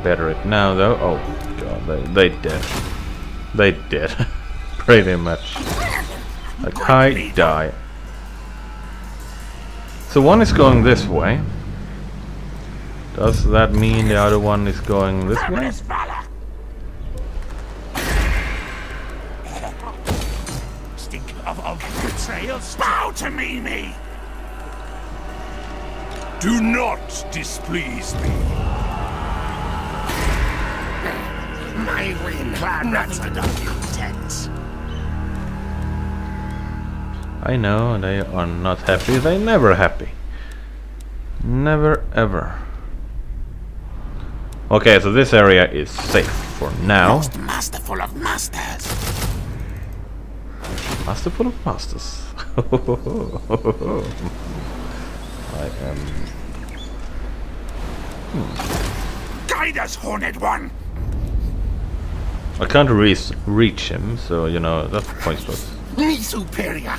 better it now though. Oh god, they dead. They did. Pretty much. Like, I die. So one is going this way. Does that mean the other one is going this way? Stink of betrayal, bow to me. Do not displease me. My win, Clan Rats are not content. I know, they are not happy. They never happy. Never ever. Okay, so this area is safe for now. Most masterful of masters. Masterful of masters. I am... Guide us, Horned One! I can't reach him, so you know that's pointless. Me superior.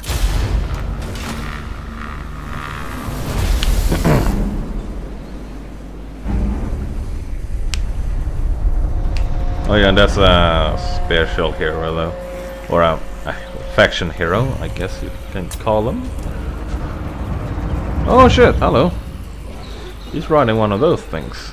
Oh yeah, and that's a special hero though, or a faction hero, I guess you can call him. Oh shit! Hello. He's riding one of those things.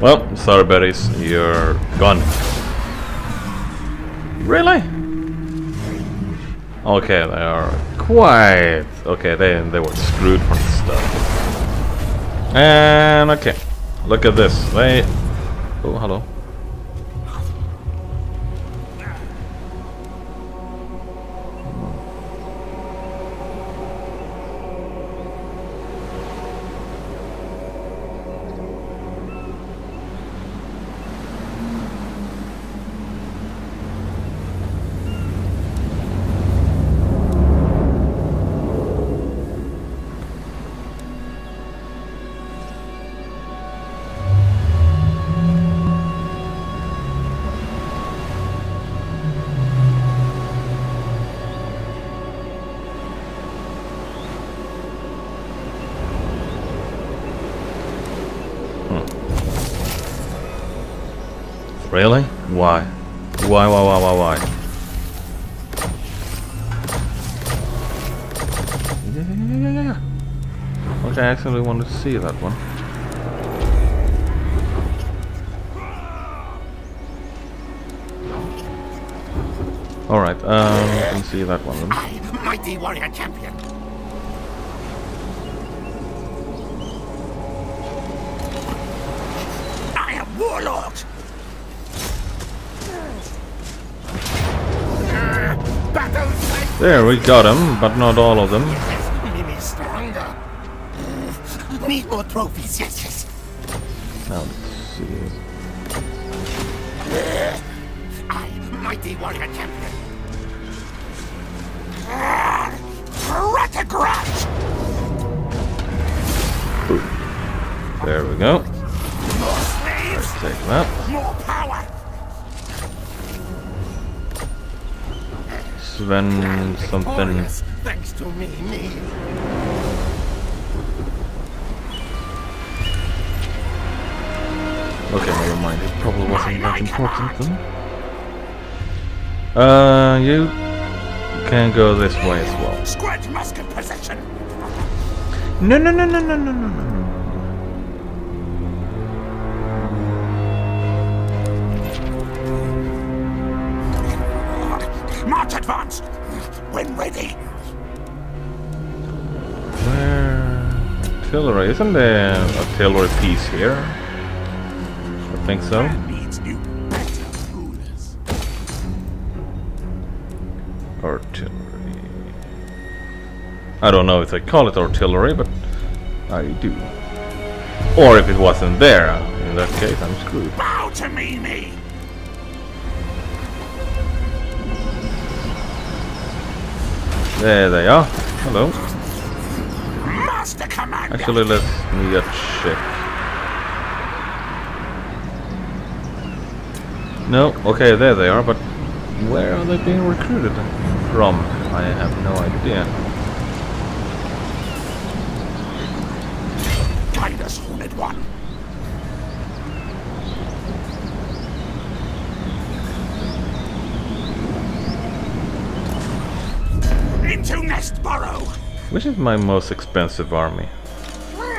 Well, sorry buddies, you're gone. Really? Okay, they are quite... Okay, they were screwed from the start. And okay, look at this. They... Oh, hello. Really? Why? Why? Okay, I actually want to see that one. Alright, I can see that one then. I am the mighty warrior champion. I am warlord. There, we got him, but not all of them. Need more trophies, yes. Now, let's see. I am mighty warrior champion. There we go. More slaves. Let's take that. More power. Sven something. Thanks to me. Okay, never mind. It probably wasn't that important then. You can go this way as well. Squad musket possession. No. March advance when ready. Where artillery? Isn't there an artillery piece here? I think so. Artillery. I don't know if they call it artillery, but I do. Or if it wasn't there, in that case I'm screwed. Bow to me. There they are. Hello. Master Commander. Actually, let me check. No, okay, there they are, but where are they being recruited from? I have no idea. Guide us, Horned One. Into Nest Burrow. Which is my most expensive army?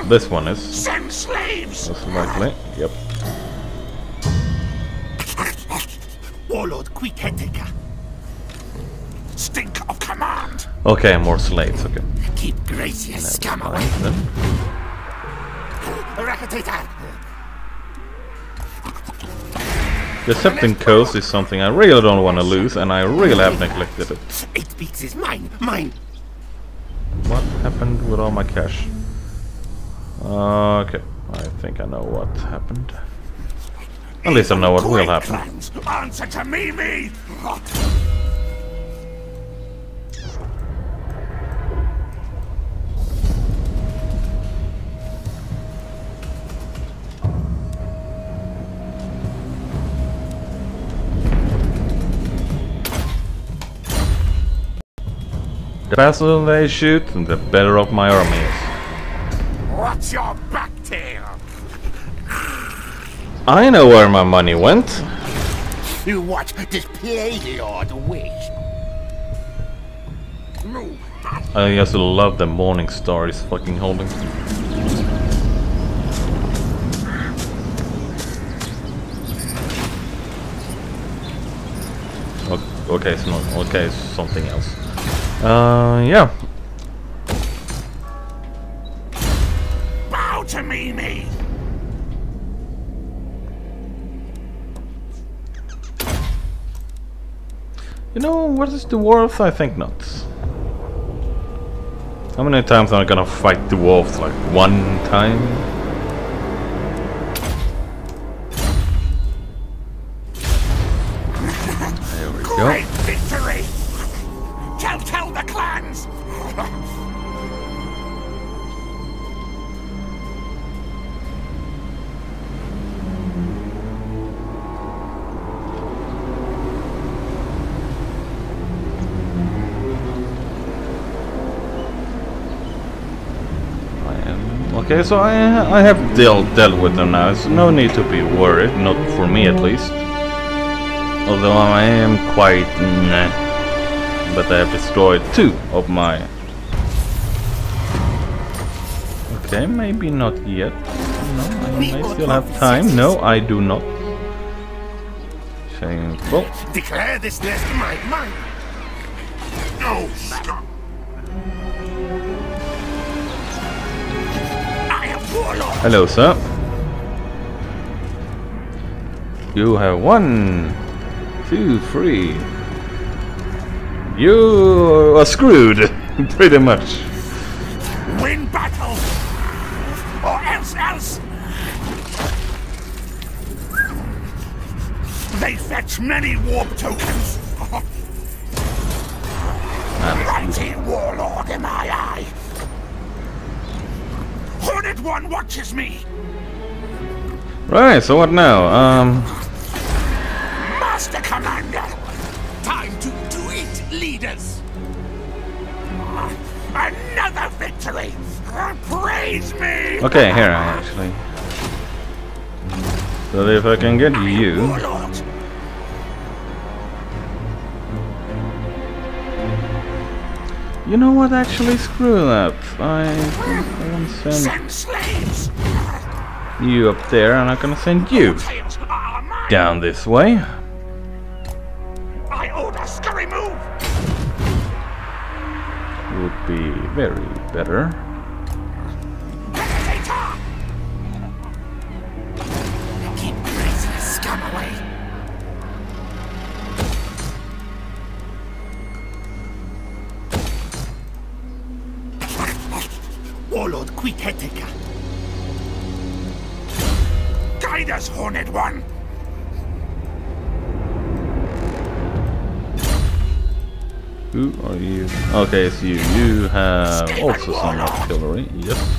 This one is. Send slaves. Most likely. Yep. Warlord quick caretaker. Stink of command. Okay, more slaves. Okay. Keep Gracious scum away. Racketator. The Sefton Coast is something I really don't want to lose, and I really have neglected it. 8 weeks is mine. What happened with all my cash? Okay, I think I know what happened. At least I know what will happen. Answer to me. The faster they shoot, the better off my army is. What's your back tail? I know where my money went. You watch this plague-lord witch. I just love the morning star is fucking holding. Okay, it's not. Okay, it's something else. Yeah. Bow to me. You know, what is dwarves? I think not. How many times am I gonna fight dwarves? Like one time? There we go. Great victory! Tell the clans! Okay, so I have dealt with them now. It's no need to be worried, not for me at least. Although I am quite meh, but I have destroyed two of my... Okay, maybe not yet. No, I still have time. No, I do not. Shameful. Declare this nest my mind. No, stop. I am warlord. Hello, sir. You have 1, 2, 3. You are screwed, pretty much. Win battle, or else. They fetch many warp tokens. Mighty warlord in my eye. Horned one watches me. Right. So what now? Master Commander! Time to do it, leaders! Another victory! Praise me! Okay, here I am, actually. So if I can get you... Warlord. You know what, actually? Screw up. I won't send slaves. You up there, and I'm gonna send you down this way. I order scurry move. Would be very better. Keep crazy scum away. Warlord, quit Heteka. Guide us, Horned One. Who are you? Okay, so you have also some artillery, yes.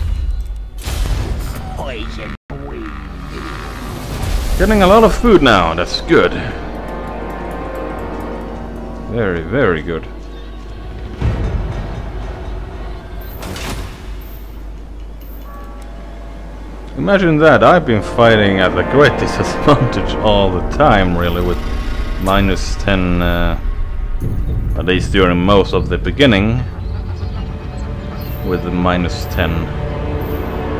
Getting a lot of food now, that's good. Very, very good. Imagine that, I've been fighting at the great disadvantage all the time, really, with -10... at least during most of the beginning, with the -10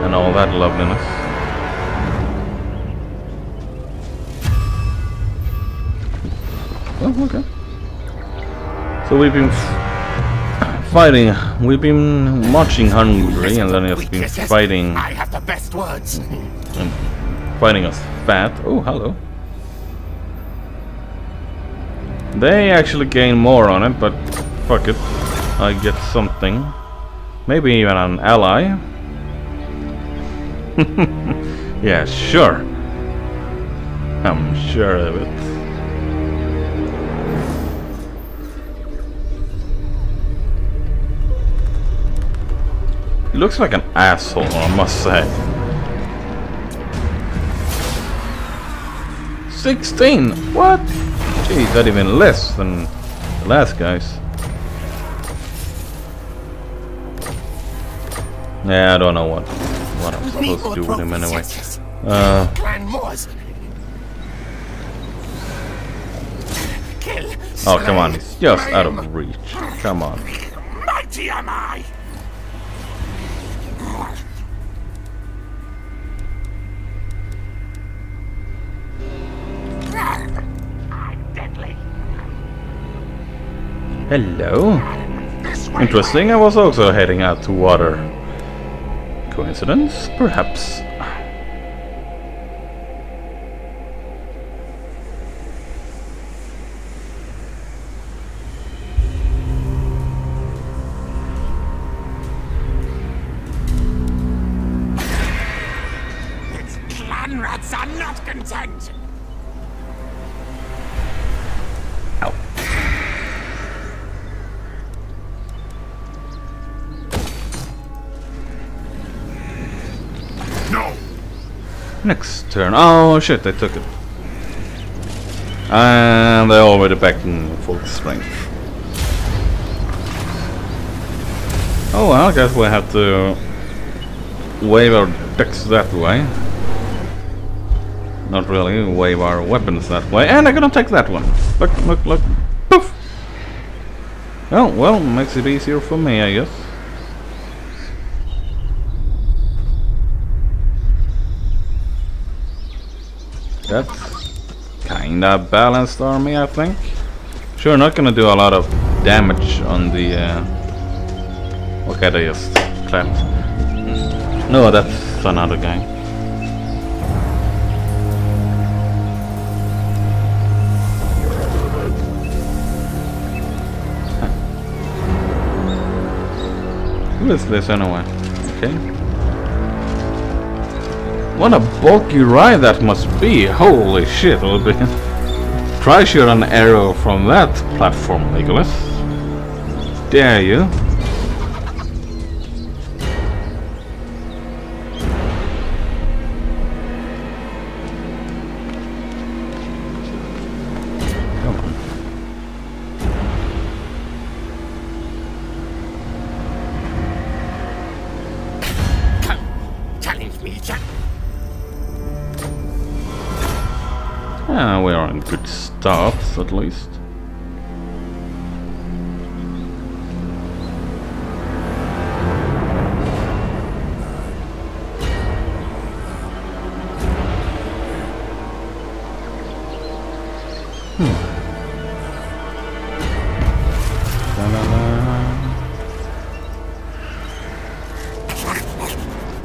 and all that loveliness. Oh, okay. So we've been fighting. We've been marching Hungary, and then it's been fighting. I have the best words. Fighting us fat. Oh, hello. They actually gain more on it, but fuck it. I get something. Maybe even an ally. Yeah, sure. I'm sure of it. He looks like an asshole, I must say. 16! What? Jeez, that even less than the last guys. Yeah, I don't know what I'm supposed to do with him anyway. Oh, come on, he's just out of reach. Come on. Mighty am I! Hello. Interesting, I was also heading out to water. Coincidence? Perhaps. Its clan rats are not content. Next turn. Oh shit, they took it. And they're already back in full strength. Oh, well, I guess we'll have to wave our decks that way. not really wave our weapons that way. And I'm gonna take that one. Look, look, look. Poof! Oh, well, makes it easier for me, I guess. That's kinda balanced army, I think. Sure, not gonna do a lot of damage on the... Okay, they just clapped. No, that's another guy. Who is this anyway? Okay. What a bulky ride that must be! Holy shit, it'll be... Try shoot an arrow from that platform, Nicholas. Dare you? We are in good starts, at least.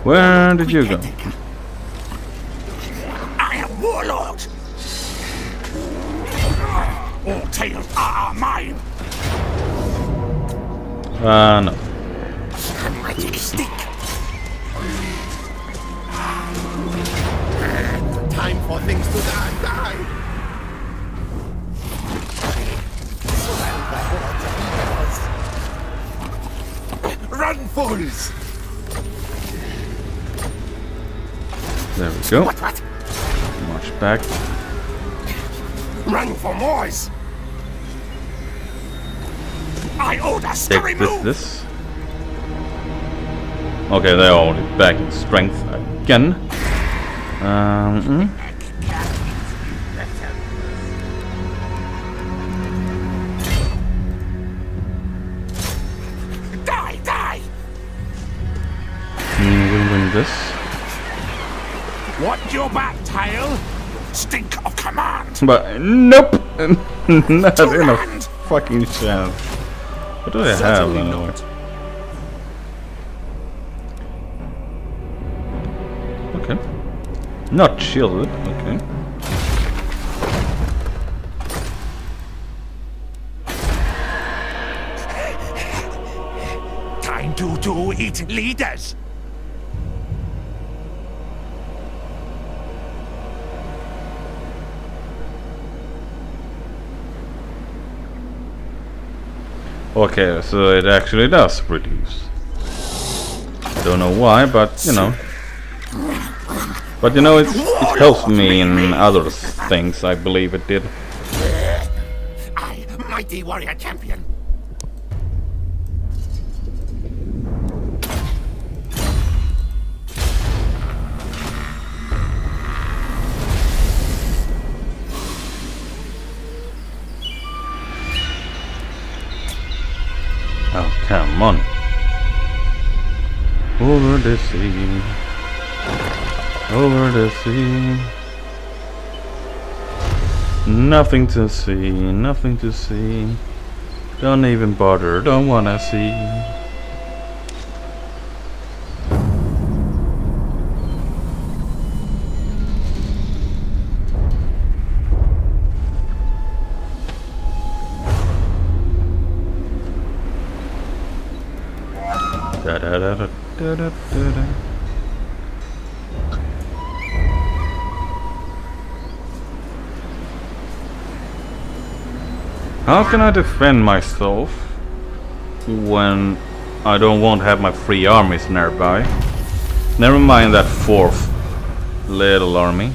Where did you go? No. Magic stick. Time for things to die. Run, fools! There we go. What? March back. Run for Mors! Take this. Okay, they're already back in strength again. Die! We'll win this. What your back tail? Stink of command. But nope, not in a fucking chance. What do I have anyway? Okay. Not shielded, okay. Time to do it, leaders! Okay, so it actually does reduce. I don't know why, but you know. But you know, it helps me in other things, I believe it did. I, mighty warrior champion. Come on. Over the sea. Over the sea. Nothing to see. Nothing to see. Don't even bother. Don't wanna see. How can I defend myself when I don't want to have my three armies nearby? Never mind that fourth little army.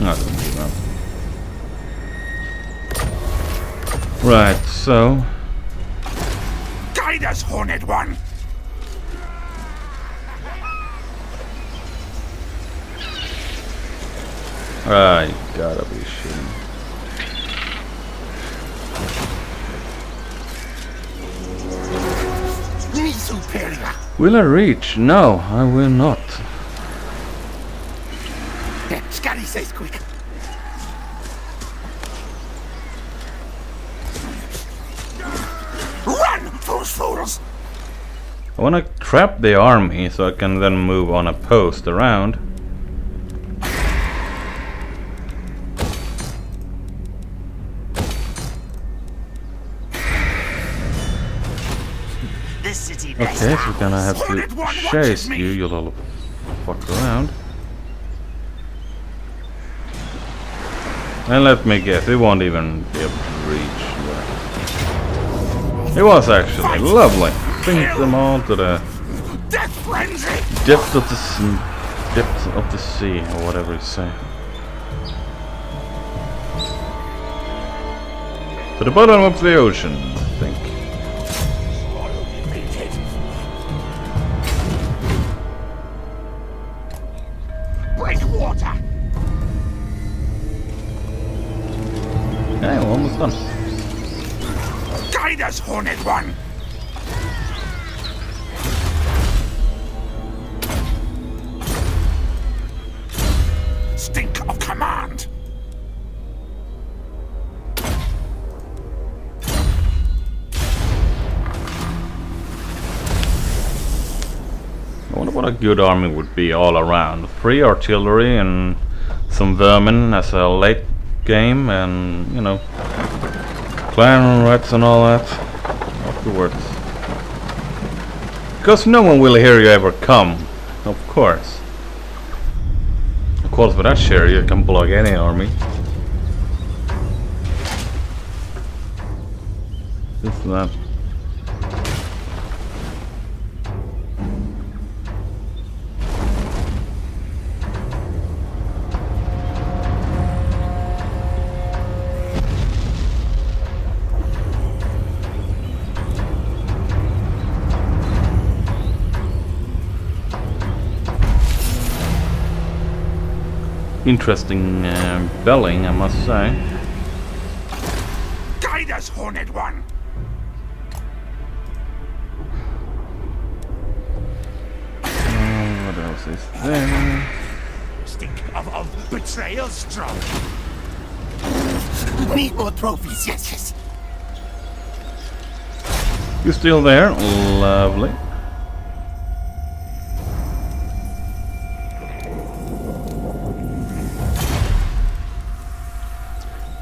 No, I don't need that. Right, so... Guide us, Horned One! I gotta be shitting. Will I reach? No, I will not. Scotty says quick. Run, fools! I wanna trap the army so I can then move on a post around. Okay, so we're gonna have to chase you, you little fuck around. And let me guess, it won't even be able to reach there. It was actually lovely. Sink them all to the depths of the sea, or whatever you say. To the bottom of the ocean, I think. One. Stink of command. I wonder what a good army would be all around. Free artillery and some vermin as a late game, and you know, Clan Rats and all that. Afterwards, because no one will hear you ever come, of course. Of course, with that share you can block any army. Just that. Interesting belling, I must say. Guide us, Horned One. What else is there? Stink of betrayal, strong. Need more trophies, yes, yes. You still there? Lovely.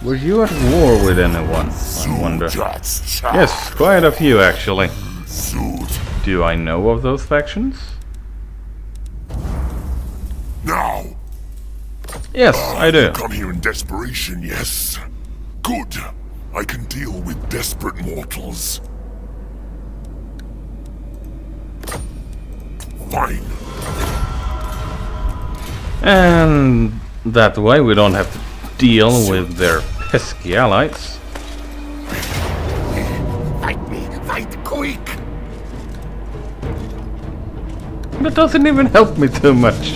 Were you at war with anyone, I wonder? Yes, quite a few actually. Do I know of those factions? Now. Yes, I do. Come here in desperation, yes. Good. I can deal with desperate mortals. Fine. And that way we don't have to deal with their pesky allies. Fight me, fight quick! That doesn't even help me too much.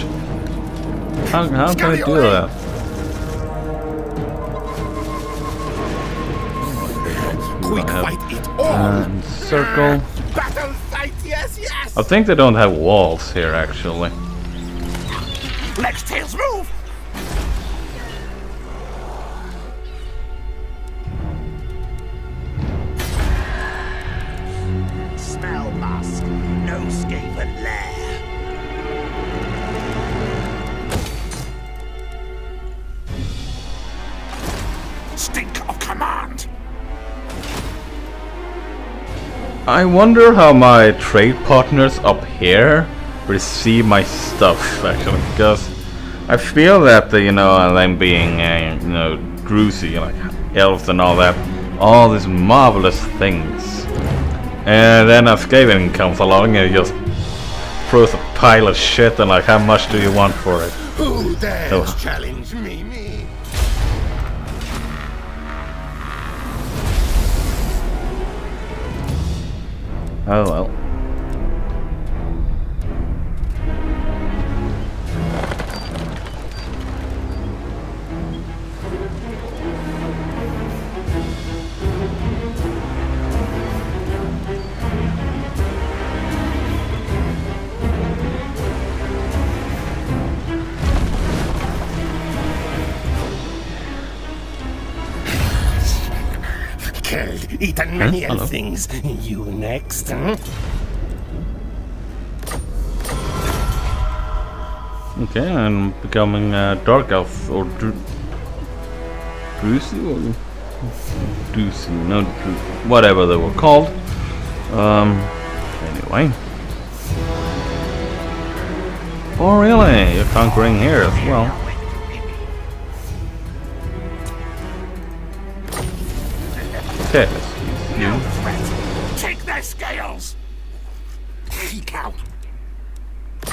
How can I do that? Quick fight it all. And circle. Battle fight, yes, yes. I think they don't have walls here, actually. Next tails move. I wonder how my trade partners up here receive my stuff, actually, because I feel that, you know, them being, you know, druzy, like elves and all that, all these marvelous things. And then a Skaven comes along and just throws a pile of shit and like, how much do you want for it? Who dares challenge me? Oh well. Eaten many other things. You next. Okay, I'm becoming a dark elf or Drusi or Drusi, no, whatever they were called. Anyway. Oh really? You're conquering here as well. Okay. No threat. Take their scales. Peek out. I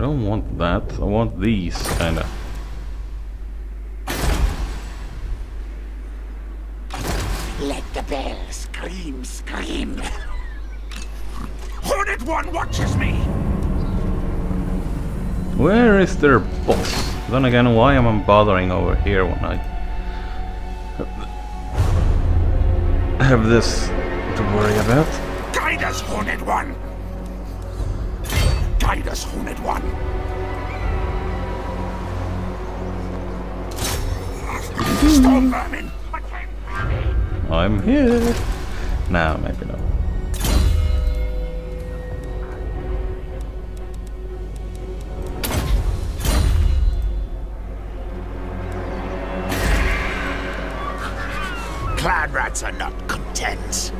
don't want that. I want these kinda. Let the bear scream, scream. Hornet one watches me. Where is their boss? Then again, why am I bothering over here when I have this to worry about? Guide us, Horned One! Guide us, Horned One! Storm vermin! I'm here! Now, maybe not. Clan Rats are not content.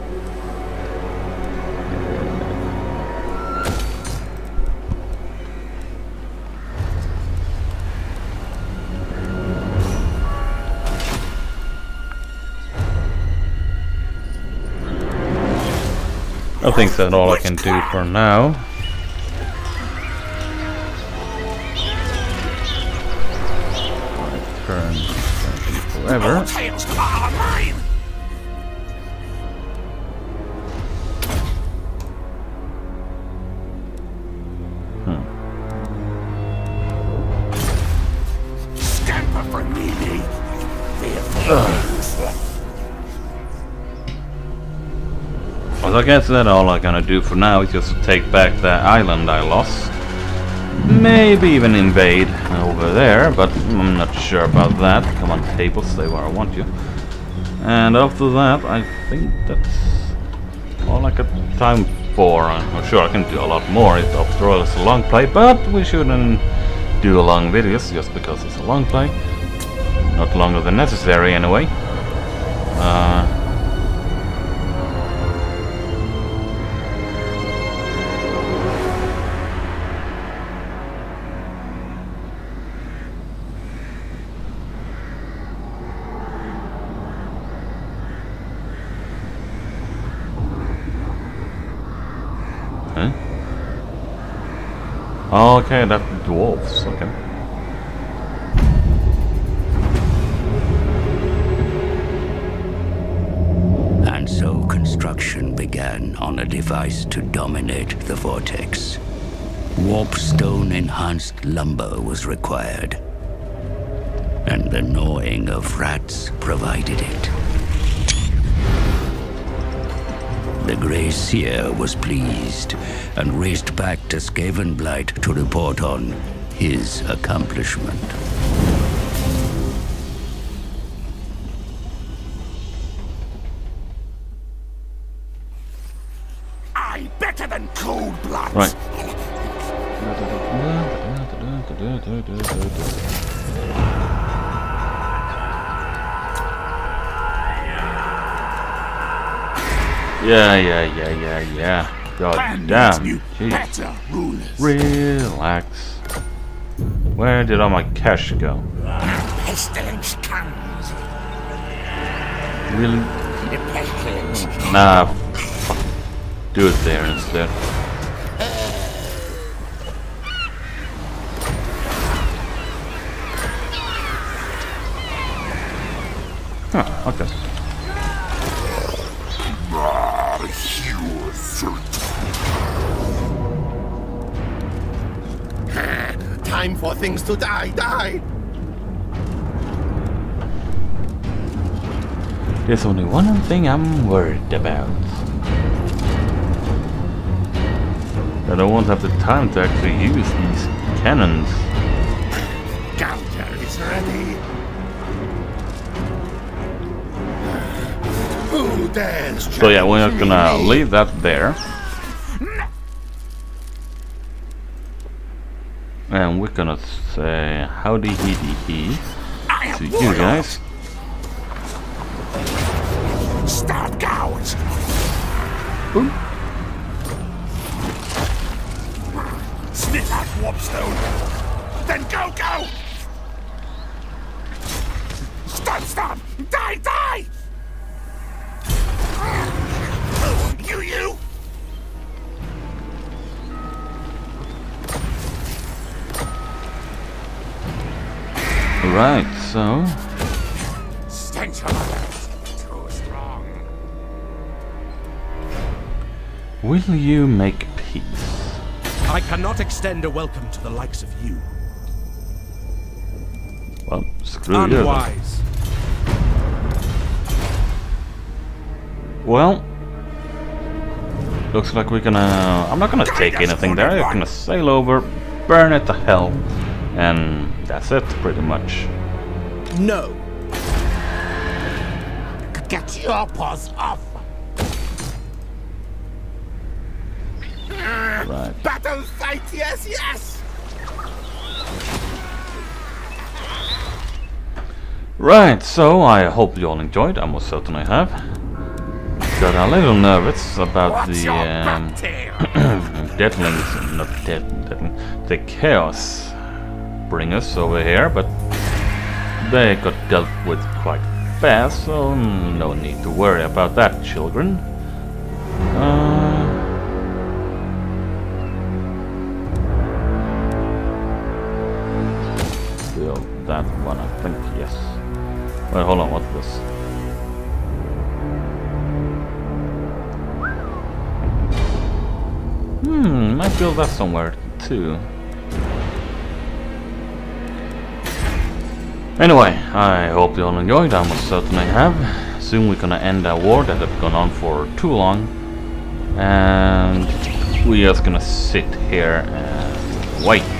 I think that's all I can do for now. Turn forever. Well, I guess that all I'm gonna do for now is just take back that island I lost. Maybe even invade over there, but I'm not sure about that. Come on, table, stay where I want you. And after that, I think that's all I got time for. I'm sure I can do a lot more. After all, it's a long play, but we shouldn't do long videos just because it's a long play. Not longer than necessary, anyway. Okay, that dwarfs, okay. And so construction began on a device to dominate the vortex. Warp stone enhanced lumber was required, and the gnawing of rats provided it. The Grey Seer was pleased and raced back to Skavenblight to report on his accomplishment. I better than cold blood. Right. Yeah. God damn. Jeez. Relax. Where did all my cash go? Pestilence comes. Really? Nah. Fuck. Do it there instead. Huh, like this. Time for things to die, die! There's only one thing I'm worried about. That I won't have the time to actually use these cannons. Gouger is ready! Who dares challenge me? So yeah, we're not gonna leave that there. And we're gonna say howdy he dee hee to you guys. Stop cowards! Boom! Sniff that warp stone! Then go, go! Stop, stop! Die, die! You! Right, so will you make peace? I cannot extend a welcome to the likes of you. Well, screw you. Unwise. Well, looks like we're gonna. I'm not gonna take anything there. You're gonna sail over, burn it to hell, and that's it, pretty much. No. Get your paws off. Right. Battle fight, yes, yes. Right. So I hope you all enjoyed. I most certainly have. Got a little nervous about the chaos bring us over here, but they got dealt with quite fast, so no need to worry about that, children. Build that one, I think, yes. Wait, hold on, what's this? Hmm, I build that somewhere too. Anyway, I hope you all enjoyed, I most certainly have. Soon we're gonna end our war that has gone on for too long. And we're just gonna sit here and wait.